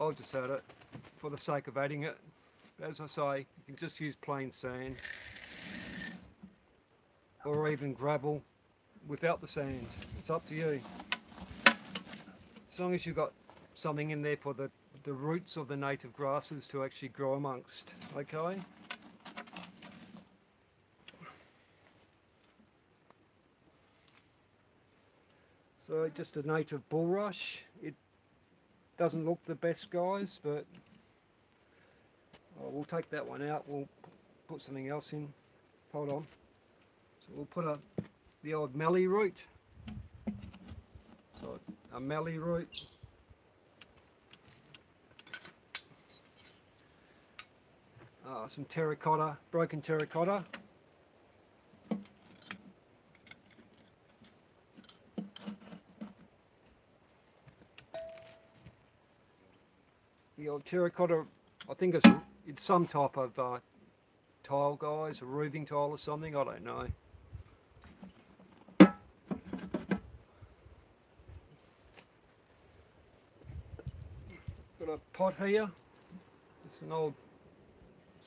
I'll just add it for the sake of adding it. As I say, you can just use plain sand or even gravel without the sand. It's up to you. As long as you've got something in there for the, the roots of the native grasses to actually grow amongst, okay? So just a native bulrush. It doesn't look the best, guys, but oh, we'll take that one out. We'll put something else in. Hold on. So we'll put a, the old mallee root. So a mallee root. Uh, some terracotta, broken terracotta. The old terracotta, I think it's, it's some type of uh, tile, guys, a roofing tile or something, I don't know. Got a pot here, it's an old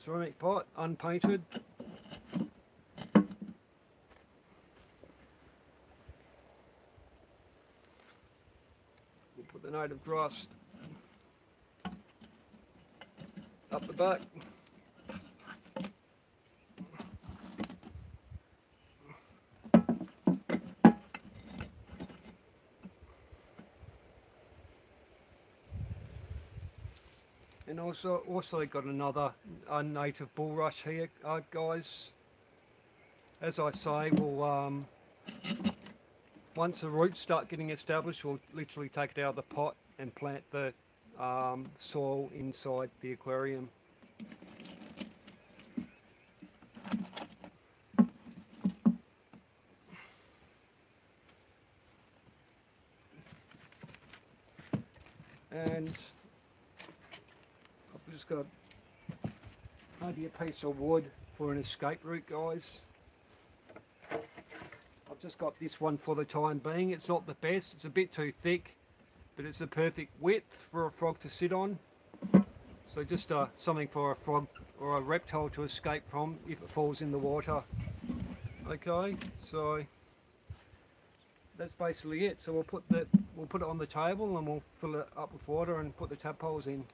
ceramic pot, unpainted. We'll put the native grass up the back. And also also got another uh, native bulrush here, uh, guys. As I say, we'll um, once the roots start getting established, we'll literally take it out of the pot and plant the Um, soil inside the aquarium. And I've just got maybe a piece of wood for an escape route, guys. I've just got this one for the time being. It's not the best, it's a bit too thick, but it's the perfect width for a frog to sit on. So just uh, something for a frog or a reptile to escape from if it falls in the water. Okay, so that's basically it. So we'll put the we'll put it on the table and we'll fill it up with water and put the tadpoles in.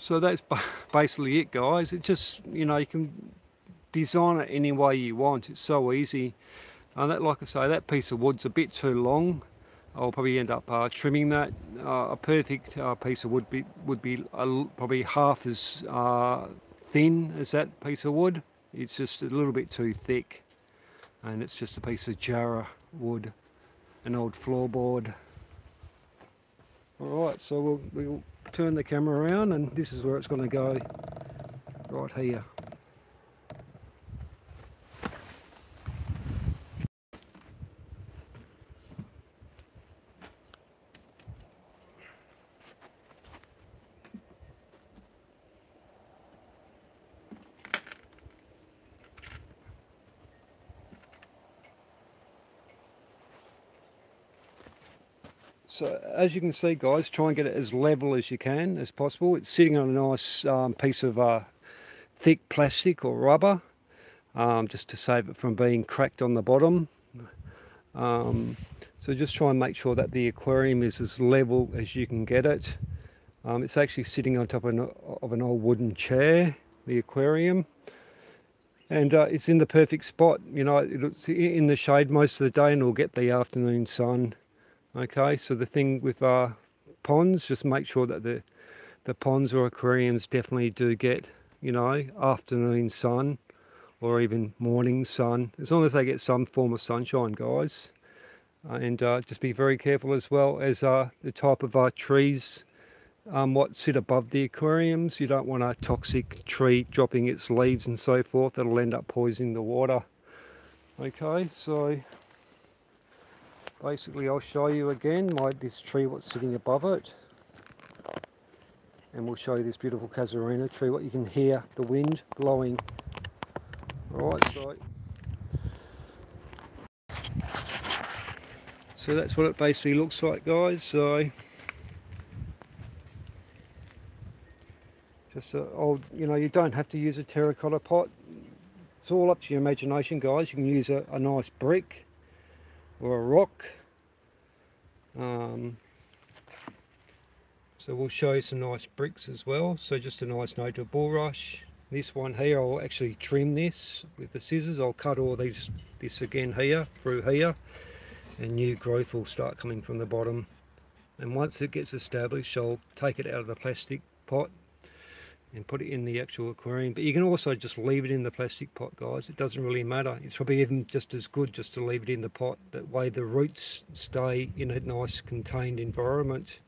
So that's basically it, guys. It just, you know, you can design it any way you want. It's so easy. And that, like I say, that piece of wood's a bit too long. I'll probably end up uh, trimming that. Uh, a perfect uh, piece of wood be, would be uh, probably half as uh, thin as that piece of wood. It's just a little bit too thick. And it's just a piece of jarrah wood, an old floorboard. All right, so we'll... we'll turn the camera around, and this is where it's going to go, right here. So as you can see, guys, try and get it as level as you can as possible. It's sitting on a nice um, piece of uh, thick plastic or rubber, um, just to save it from being cracked on the bottom. Um, so just try and make sure that the aquarium is as level as you can get it. Um, it's actually sitting on top of an, of an old wooden chair, the aquarium. And uh, it's in the perfect spot, you know, it looks in the shade most of the day and it'll get the afternoon sun. Okay, so the thing with our ponds, just make sure that the, the ponds or aquariums definitely do get, you know, afternoon sun or even morning sun, as long as they get some form of sunshine, guys. Uh, and uh, just be very careful as well as uh, the type of our trees Um, what sit above the aquariums. You don't want a toxic tree dropping its leaves and so forth, that'll end up poisoning the water. Okay, so basically I'll show you again my this tree what's sitting above it, and we'll show you this beautiful casuarina tree, what you can hear the wind blowing. All right, so so that's what it basically looks like, guys. So just an old, you know, you don't have to use a terracotta pot. It's all up to your imagination, guys. You can use a, a nice brick or a rock. Um, so we'll show you some nice bricks as well. So just a nice note of bulrush. This one here, I'll actually trim this with the scissors. I'll cut all these, this again here, through here. And new growth will start coming from the bottom. And once it gets established, I'll take it out of the plastic pot and put it in the actual aquarium. But you can also just leave it in the plastic pot, guys. It doesn't really matter. It's probably even just as good just to leave it in the pot. That way the roots stay in a nice contained environment.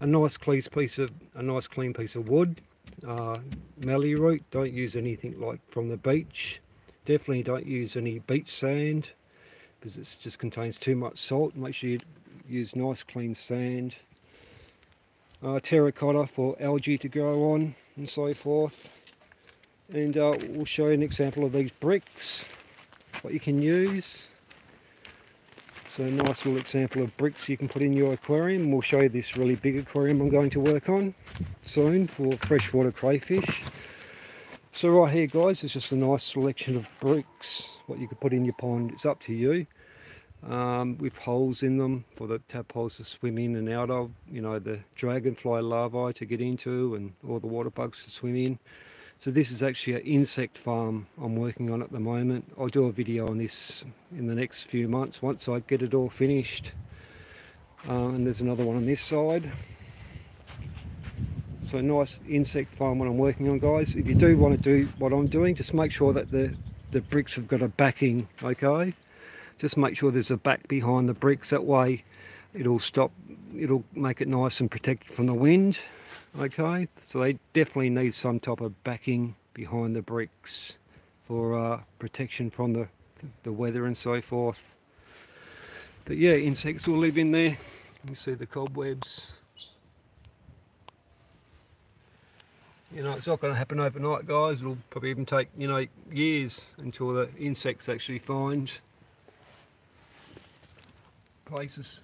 A nice clean piece of a nice clean piece of wood, uh, mallee root. Don't use anything like from the beach. Definitely don't use any beach sand because it just contains too much salt. Make sure you use nice clean sand. Uh, terracotta for algae to grow on and so forth. And uh, we'll show you an example of these bricks, what you can use. So a nice little example of bricks you can put in your aquarium. We'll show you this really big aquarium I'm going to work on soon for freshwater crayfish. So right here, guys, it's just a nice selection of bricks, what you could put in your pond. It's up to you. Um, with holes in them for the tadpoles to swim in and out of, you know, the dragonfly larvae to get into and all the water bugs to swim in. So this is actually an insect farm I'm working on at the moment. I'll do a video on this in the next few months once I get it all finished. Uh, and there's another one on this side. So nice insect farm what I'm working on, guys. If you do want to do what I'm doing, just make sure that the, the bricks have got a backing, okay? Just make sure there's a back behind the bricks, that way it'll stop, it'll make it nice and protected from the wind. Okay, so they definitely need some type of backing behind the bricks for uh, protection from the, the weather and so forth. But yeah, insects will live in there. You can see the cobwebs. You know, it's not going to happen overnight, guys. It'll probably even take, you know, years until the insects actually find places.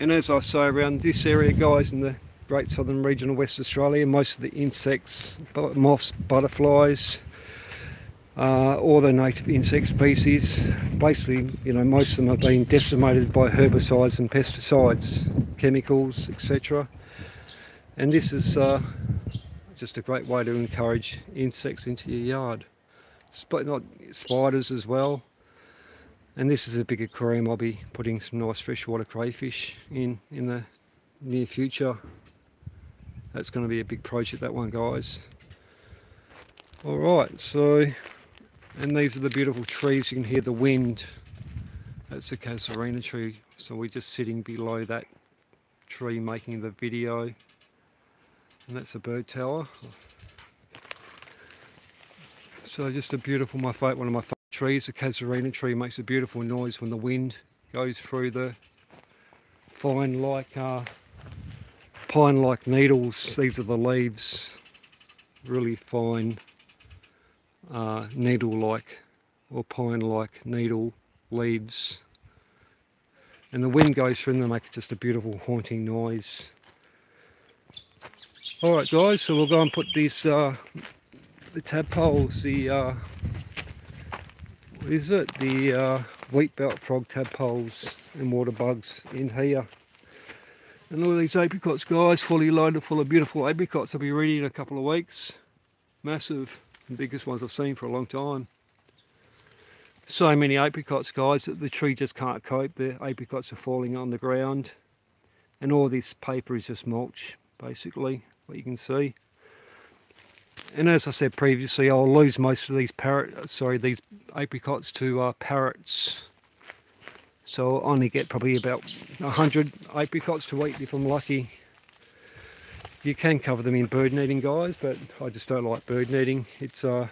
And as I say, around this area, guys, in the Great Southern region of West Australia, most of the insects, moths, butterflies, uh, all the native insect species, basically, you know, most of them have been decimated by herbicides and pesticides, chemicals, et cetera. And this is uh, just a great way to encourage insects into your yard. Sp- not spiders as well. And this is a big aquarium I'll be putting some nice freshwater crayfish in in the near future. That's going to be a big project, that one, guys. All right, so, and these are the beautiful trees. You can hear the wind. That's the casuarina tree. So we're just sitting below that tree making the video. And that's a bird tower. So just a beautiful, my favourite, one of my favourite trees, the casuarina tree, makes a beautiful noise when the wind goes through the fine like uh, pine like needles. These are the leaves, really fine uh, needle like or pine like needle leaves. and the wind goes through them and makes just a beautiful haunting noise. Alright guys, so we'll go and put these uh, the tadpoles, the uh, what is it, the uh, Wheatbelt frog tadpoles and water bugs in here. And all these apricots guys, fully loaded full of beautiful apricots. I'll be ready in a couple of weeks. Massive, the biggest ones I've seen for a long time. So many apricots guys that the tree just can't cope. The apricots are falling on the ground and all this paper is just mulch basically, what you can see. And as I said previously, I'll lose most of these parrot sorry these apricots to uh, parrots, so I'll only get probably about a hundred apricots to eat if I'm lucky. You can cover them in bird netting guys, but I just don't like bird netting. It's uh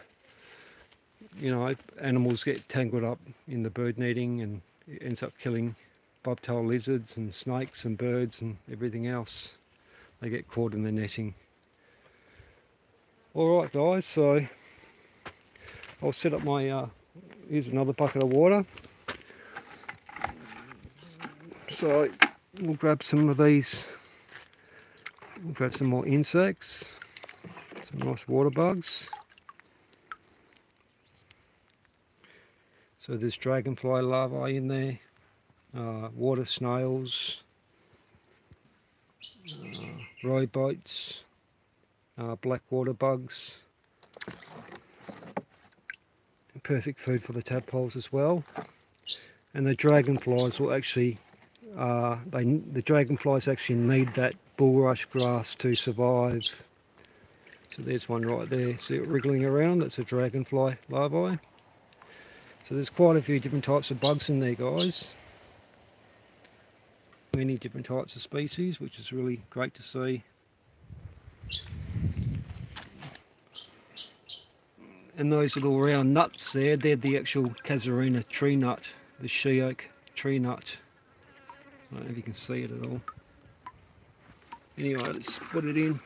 you know, animals get tangled up in the bird netting and it ends up killing bobtail lizards and snakes and birds and everything else. They get caught in the netting. Alright guys, so I'll set up my, uh, here's another bucket of water. So we'll grab some of these, we'll grab some more insects, some nice water bugs. So there's dragonfly larvae in there, uh, water snails, uh, rowboats, uh, black water bugs. Perfect food for the tadpoles as well. And the dragonflies will actually, uh, they the dragonflies actually need that bulrush grass to survive. So there's one right there. See it wriggling around? That's a dragonfly larvae. So there's quite a few different types of bugs in there guys, many different types of species, which is really great to see. And those little round nuts there, they're the actual casuarina tree nut, the she oak tree nut. I don't know if you can see it at all. Anyway, let's put it in.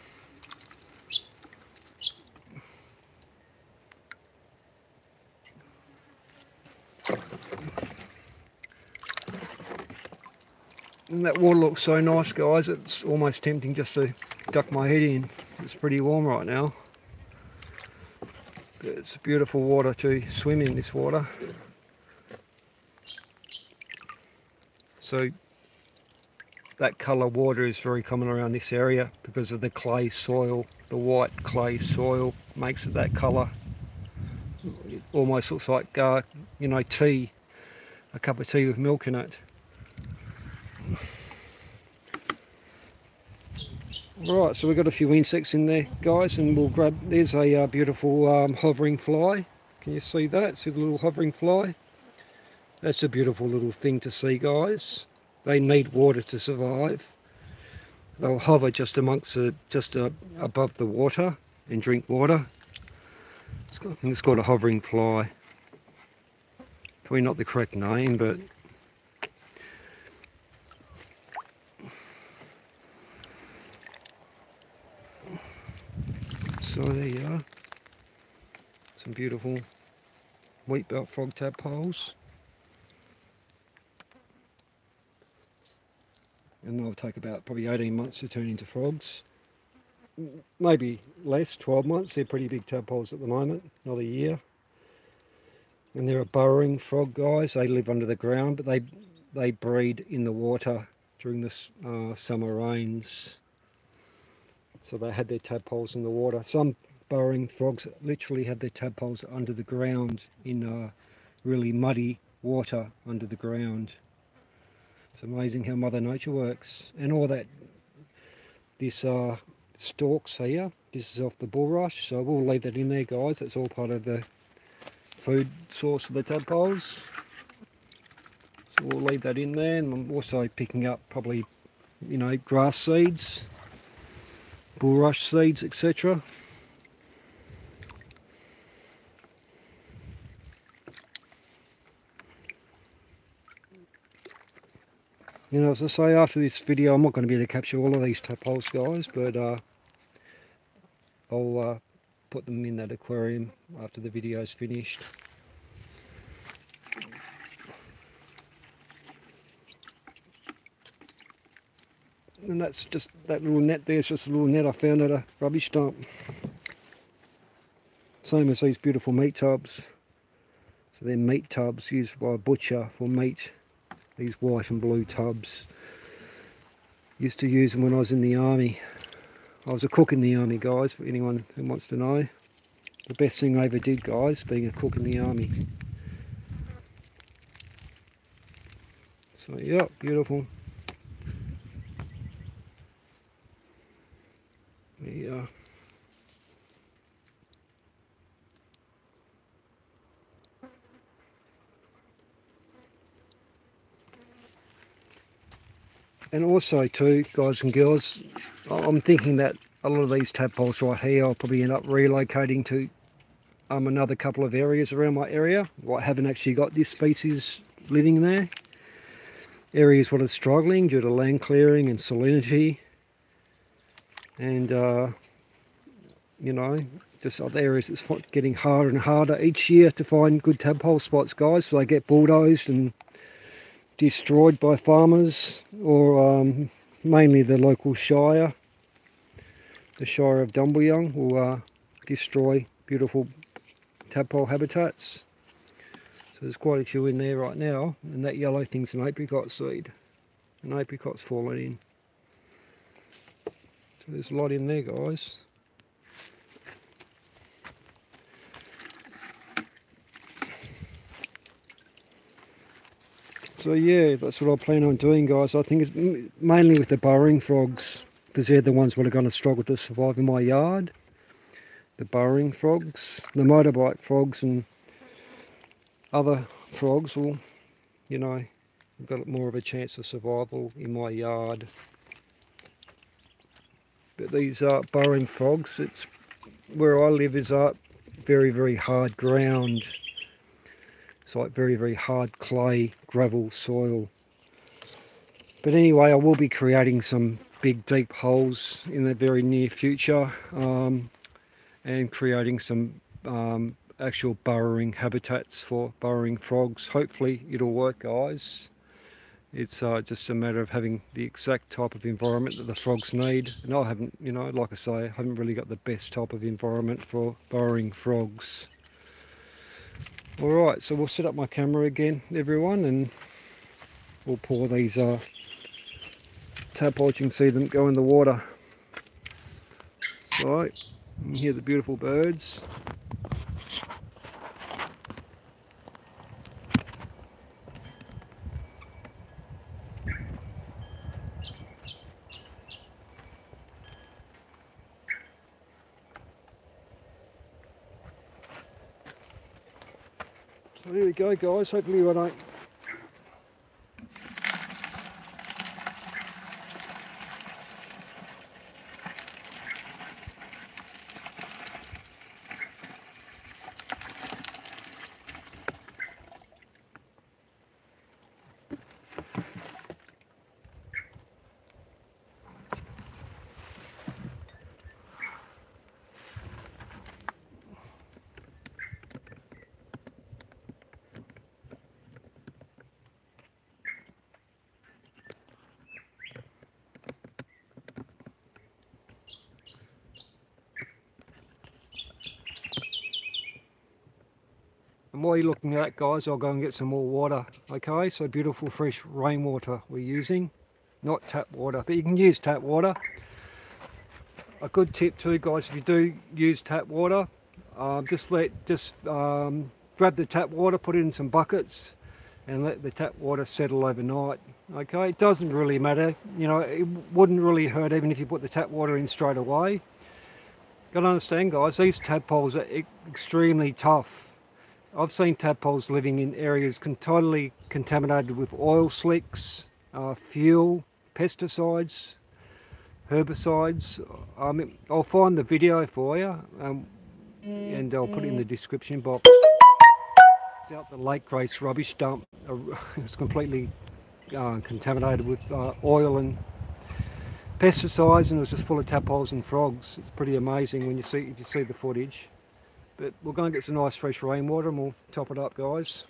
And that water looks so nice guys, it's almost tempting just to duck my head in. It's pretty warm right now. It's beautiful water to swim in, this water. So that colour water is very common around this area because of the clay soil. The white clay soil makes it that colour. It almost looks like uh, you know, tea, a cup of tea with milk in it. Right, so we've got a few insects in there guys, and we'll grab, there's a uh, beautiful um, hovering fly. Can you see that? See the little hovering fly? That's a beautiful little thing to see guys. They need water to survive. They'll hover just amongst the, just uh, above the water and drink water. It's got, I think it's called a hovering fly. Probably not the correct name, but so there you are, some beautiful Wheatbelt frog tadpoles. And they'll take about probably eighteen months to turn into frogs. Maybe less, twelve months. They're pretty big tadpoles at the moment, not a year. And they're a burrowing frog, guys. They live under the ground, but they, they breed in the water during the uh, summer rains. So they had their tadpoles in the water. Some burrowing frogs literally have their tadpoles under the ground in uh, really muddy water under the ground. It's amazing how Mother Nature works. And all that, this uh, stalks here, this is off the bulrush, so we'll leave that in there guys. That's all part of the food source of the tadpoles. So we'll leave that in there, and I'm also picking up probably, you know, grass seeds, bulrush seeds, et cetera. You know, as I say, after this video, I'm not going to be able to capture all of these tadpoles, guys, but uh, I'll uh, put them in that aquarium after the video's finished. and that's just that little net there. It's just a little net I found at a rubbish dump. Same as these beautiful meat tubs. So they're meat tubs used by a butcher for meat. These white and blue tubs. Used to use them when I was in the army. I was a cook in the army, guys, for anyone who wants to know. The best thing I ever did, guys, being a cook in the army. So, yeah, beautiful. Yeah. And also too, guys and girls, I'm thinking that a lot of these tadpoles right here, I'll probably end up relocating to um, another couple of areas around my area. Well, I haven't actually got this species living there. Areas what are struggling due to land clearing and salinity. And, uh, you know, just other areas that's getting harder and harder each year to find good tadpole spots, guys. So they get bulldozed and destroyed by farmers, or um, mainly the local shire, the Shire of Dumbleyung, will uh, destroy beautiful tadpole habitats. So there's quite a few in there right now, and that yellow thing's an apricot seed. An apricot's fallen in. So there's a lot in there, guys. So yeah, that's what I plan on doing, guys. I think it's mainly with the burrowing frogs, because they're the ones that are going to struggle to survive in my yard. The burrowing frogs, the motorbike frogs and other frogs will, you know, have got more of a chance of survival in my yard. But these uh, burrowing frogs, it's where I live is uh, very, very hard ground. It's like very, very hard clay, gravel soil. But anyway, I will be creating some big deep holes in the very near future, um, and creating some um, actual burrowing habitats for burrowing frogs. Hopefully it'll work, guys. It's uh, just a matter of having the exact type of environment that the frogs need. And I haven't, you know, like I say, I haven't really got the best type of environment for burrowing frogs. Alright, so we'll set up my camera again, everyone, and we'll pour these uh, tadpoles. You can see them go in the water. So, you can hear the beautiful birds. There we go, guys. Hopefully I don't While you're looking at that, guys, I'll go and get some more water. Okay, so beautiful fresh rainwater we're using, not tap water, but you can use tap water. A good tip too, guys, if you do use tap water, um, just let just um, grab the tap water, put it in some buckets and let the tap water settle overnight. Okay, it doesn't really matter, you know, it wouldn't really hurt even if you put the tap water in straight away. Gotta understand, guys, these tadpoles are e- extremely tough. I've seen tadpoles living in areas con totally contaminated with oil slicks, uh, fuel, pesticides, herbicides. I mean, I'll find the video for you, um, and I'll put it in the description box. It's out the Lake Grace rubbish dump. It's completely uh, contaminated with uh, oil and pesticides, and it was just full of tadpoles and frogs. It's pretty amazing when you see if you see the footage. But we're going to get some nice fresh rainwater and we'll top it up, guys.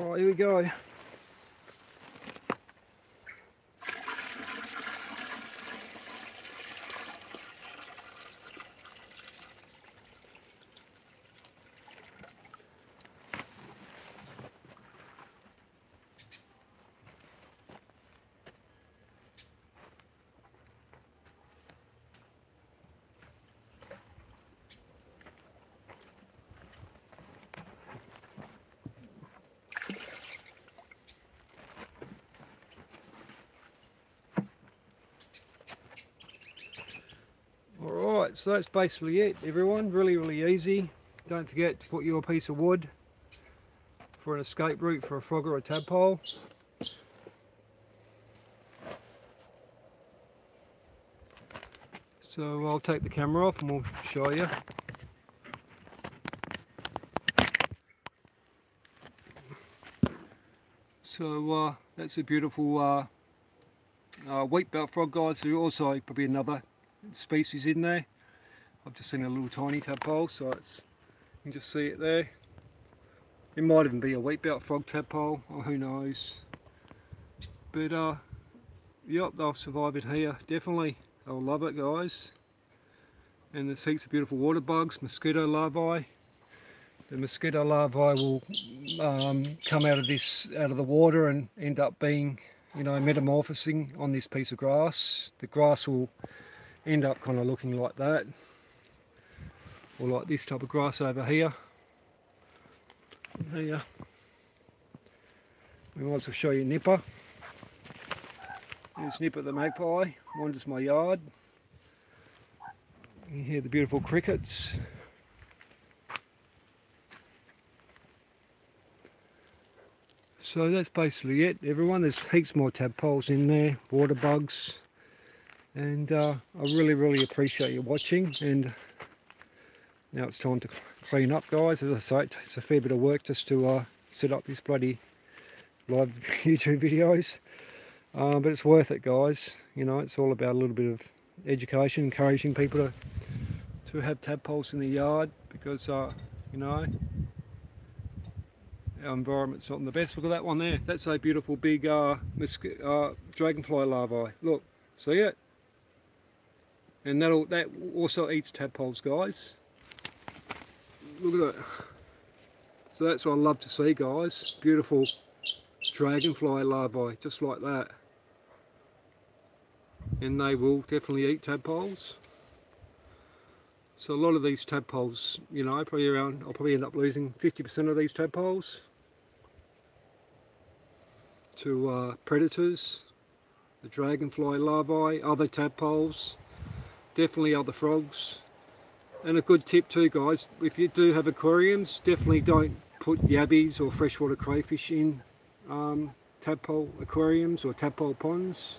All right, here we go. So that's basically it, everyone. Really, really easy. Don't forget to put your piece of wood for an escape route for a frog or a tadpole. So I'll take the camera off and we'll show you. So uh, that's a beautiful uh, uh, Wheatbelt frog, guys. There's also probably another species in there. I've just seen a little tiny tadpole, so it's, you can just see it there. It might even be a wheatbelt frog tadpole, or who knows. But uh, yep, they'll survive it here, definitely. They'll love it, guys. And there's heaps of beautiful water bugs, mosquito larvae. The mosquito larvae will um, come out of this, out of the water, and end up being, you know, metamorphosing on this piece of grass. The grass will end up kind of looking like that, or like this type of grass over here. Here. We might as well show you Nipper. There's Nipper the magpie, wanders my yard. You hear the beautiful crickets. So that's basically it, everyone. There's heaps more tadpoles in there, water bugs. And uh, I really, really appreciate you watching. And now it's time to clean up, guys. As I say, it takes a fair bit of work just to uh, set up these bloody live YouTube videos. Uh, but it's worth it, guys. You know, it's all about a little bit of education, encouraging people to to have tadpoles in the yard, because, uh, you know, our environment's not the best. Look at that one there. That's a beautiful big uh, uh, dragonfly larvae. Look, see it? And that'll, that also eats tadpoles, guys. Look at that. So that's what I love to see, guys. Beautiful dragonfly larvae, just like that. And they will definitely eat tadpoles. So a lot of these tadpoles, you know, probably around, I'll probably end up losing fifty percent of these tadpoles to uh, predators, the dragonfly larvae, other tadpoles, definitely other frogs. And a good tip too, guys, if you do have aquariums, definitely don't put yabbies or freshwater crayfish in um, tadpole aquariums or tadpole ponds,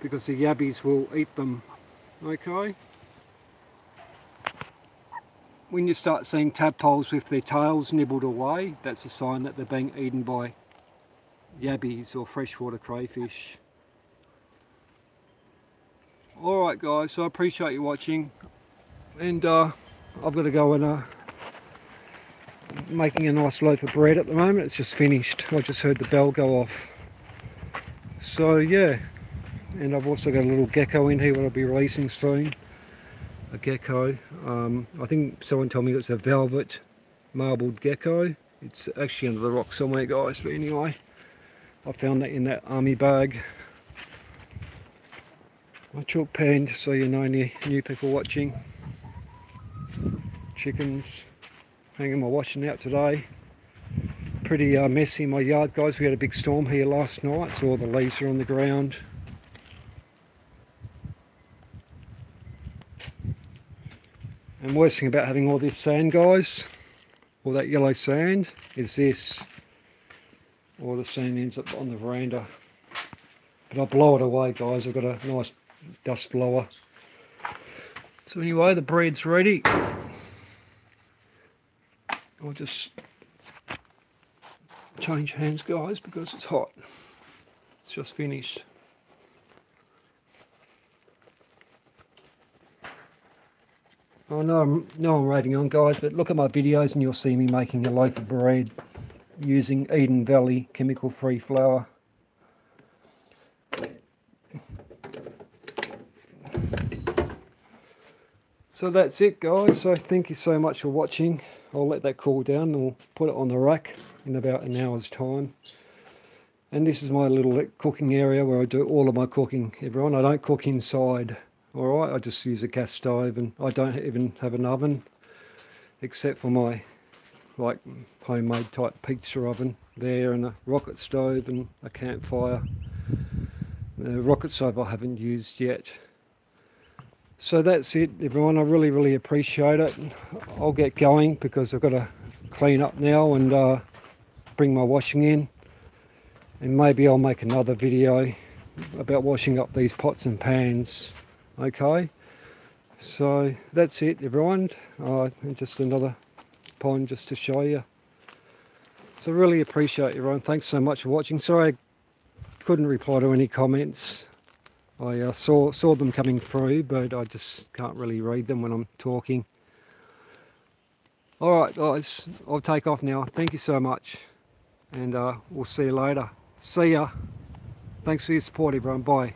because the yabbies will eat them. Okay, when you start seeing tadpoles with their tails nibbled away, that's a sign that they're being eaten by yabbies or freshwater crayfish. Alright, guys, so I appreciate you watching, and uh, I've got to go and uh, making a nice loaf of bread at the moment. It's just finished. I just heard the bell go off. So yeah, and I've also got a little gecko in here that I'll be releasing soon. A gecko. Um, I think someone told me it's a velvet marbled gecko. It's actually under the rock somewhere, guys, but anyway, I found that in that army bag. My chalk pan, just so you know, any new people watching. Chickens, hanging my washing out today. Pretty uh, messy in my yard, guys. We had a big storm here last night, so all the leaves are on the ground. And worst thing about having all this sand, guys, all that yellow sand, is this. All the sand ends up on the veranda. But I'll blow it away, guys. I've got a nice dust blower. So anyway, the bread's ready. I'll just change hands, guys, because it's hot. It's just finished. I know I'm, no, I'm raving on, guys, but look at my videos and you'll see me making a loaf of bread. using Eden Valley chemical-free flour. So that's it, guys. So thank you so much for watching. I'll let that cool down and we'll put it on the rack in about an hour's time. And this is my little cooking area where I do all of my cooking, everyone. I don't cook inside, all right? I just use a gas stove, and I don't even have an oven, except for my like homemade type pizza oven there, and a rocket stove and a campfire. The rocket stove I haven't used yet. So that's it, everyone. I really, really appreciate it. I'll get going because I've got to clean up now and uh, bring my washing in. And maybe I'll make another video about washing up these pots and pans. Okay, so that's it, everyone. Uh, and just another pond just to show you. So really appreciate everyone. Thanks so much for watching. Sorry I couldn't reply to any comments. I uh, saw saw them coming through, but I just can't really read them when I'm talking. All right, guys, I'll take off now. Thank you so much, and uh, we'll see you later. See ya. Thanks for your support, everyone. Bye.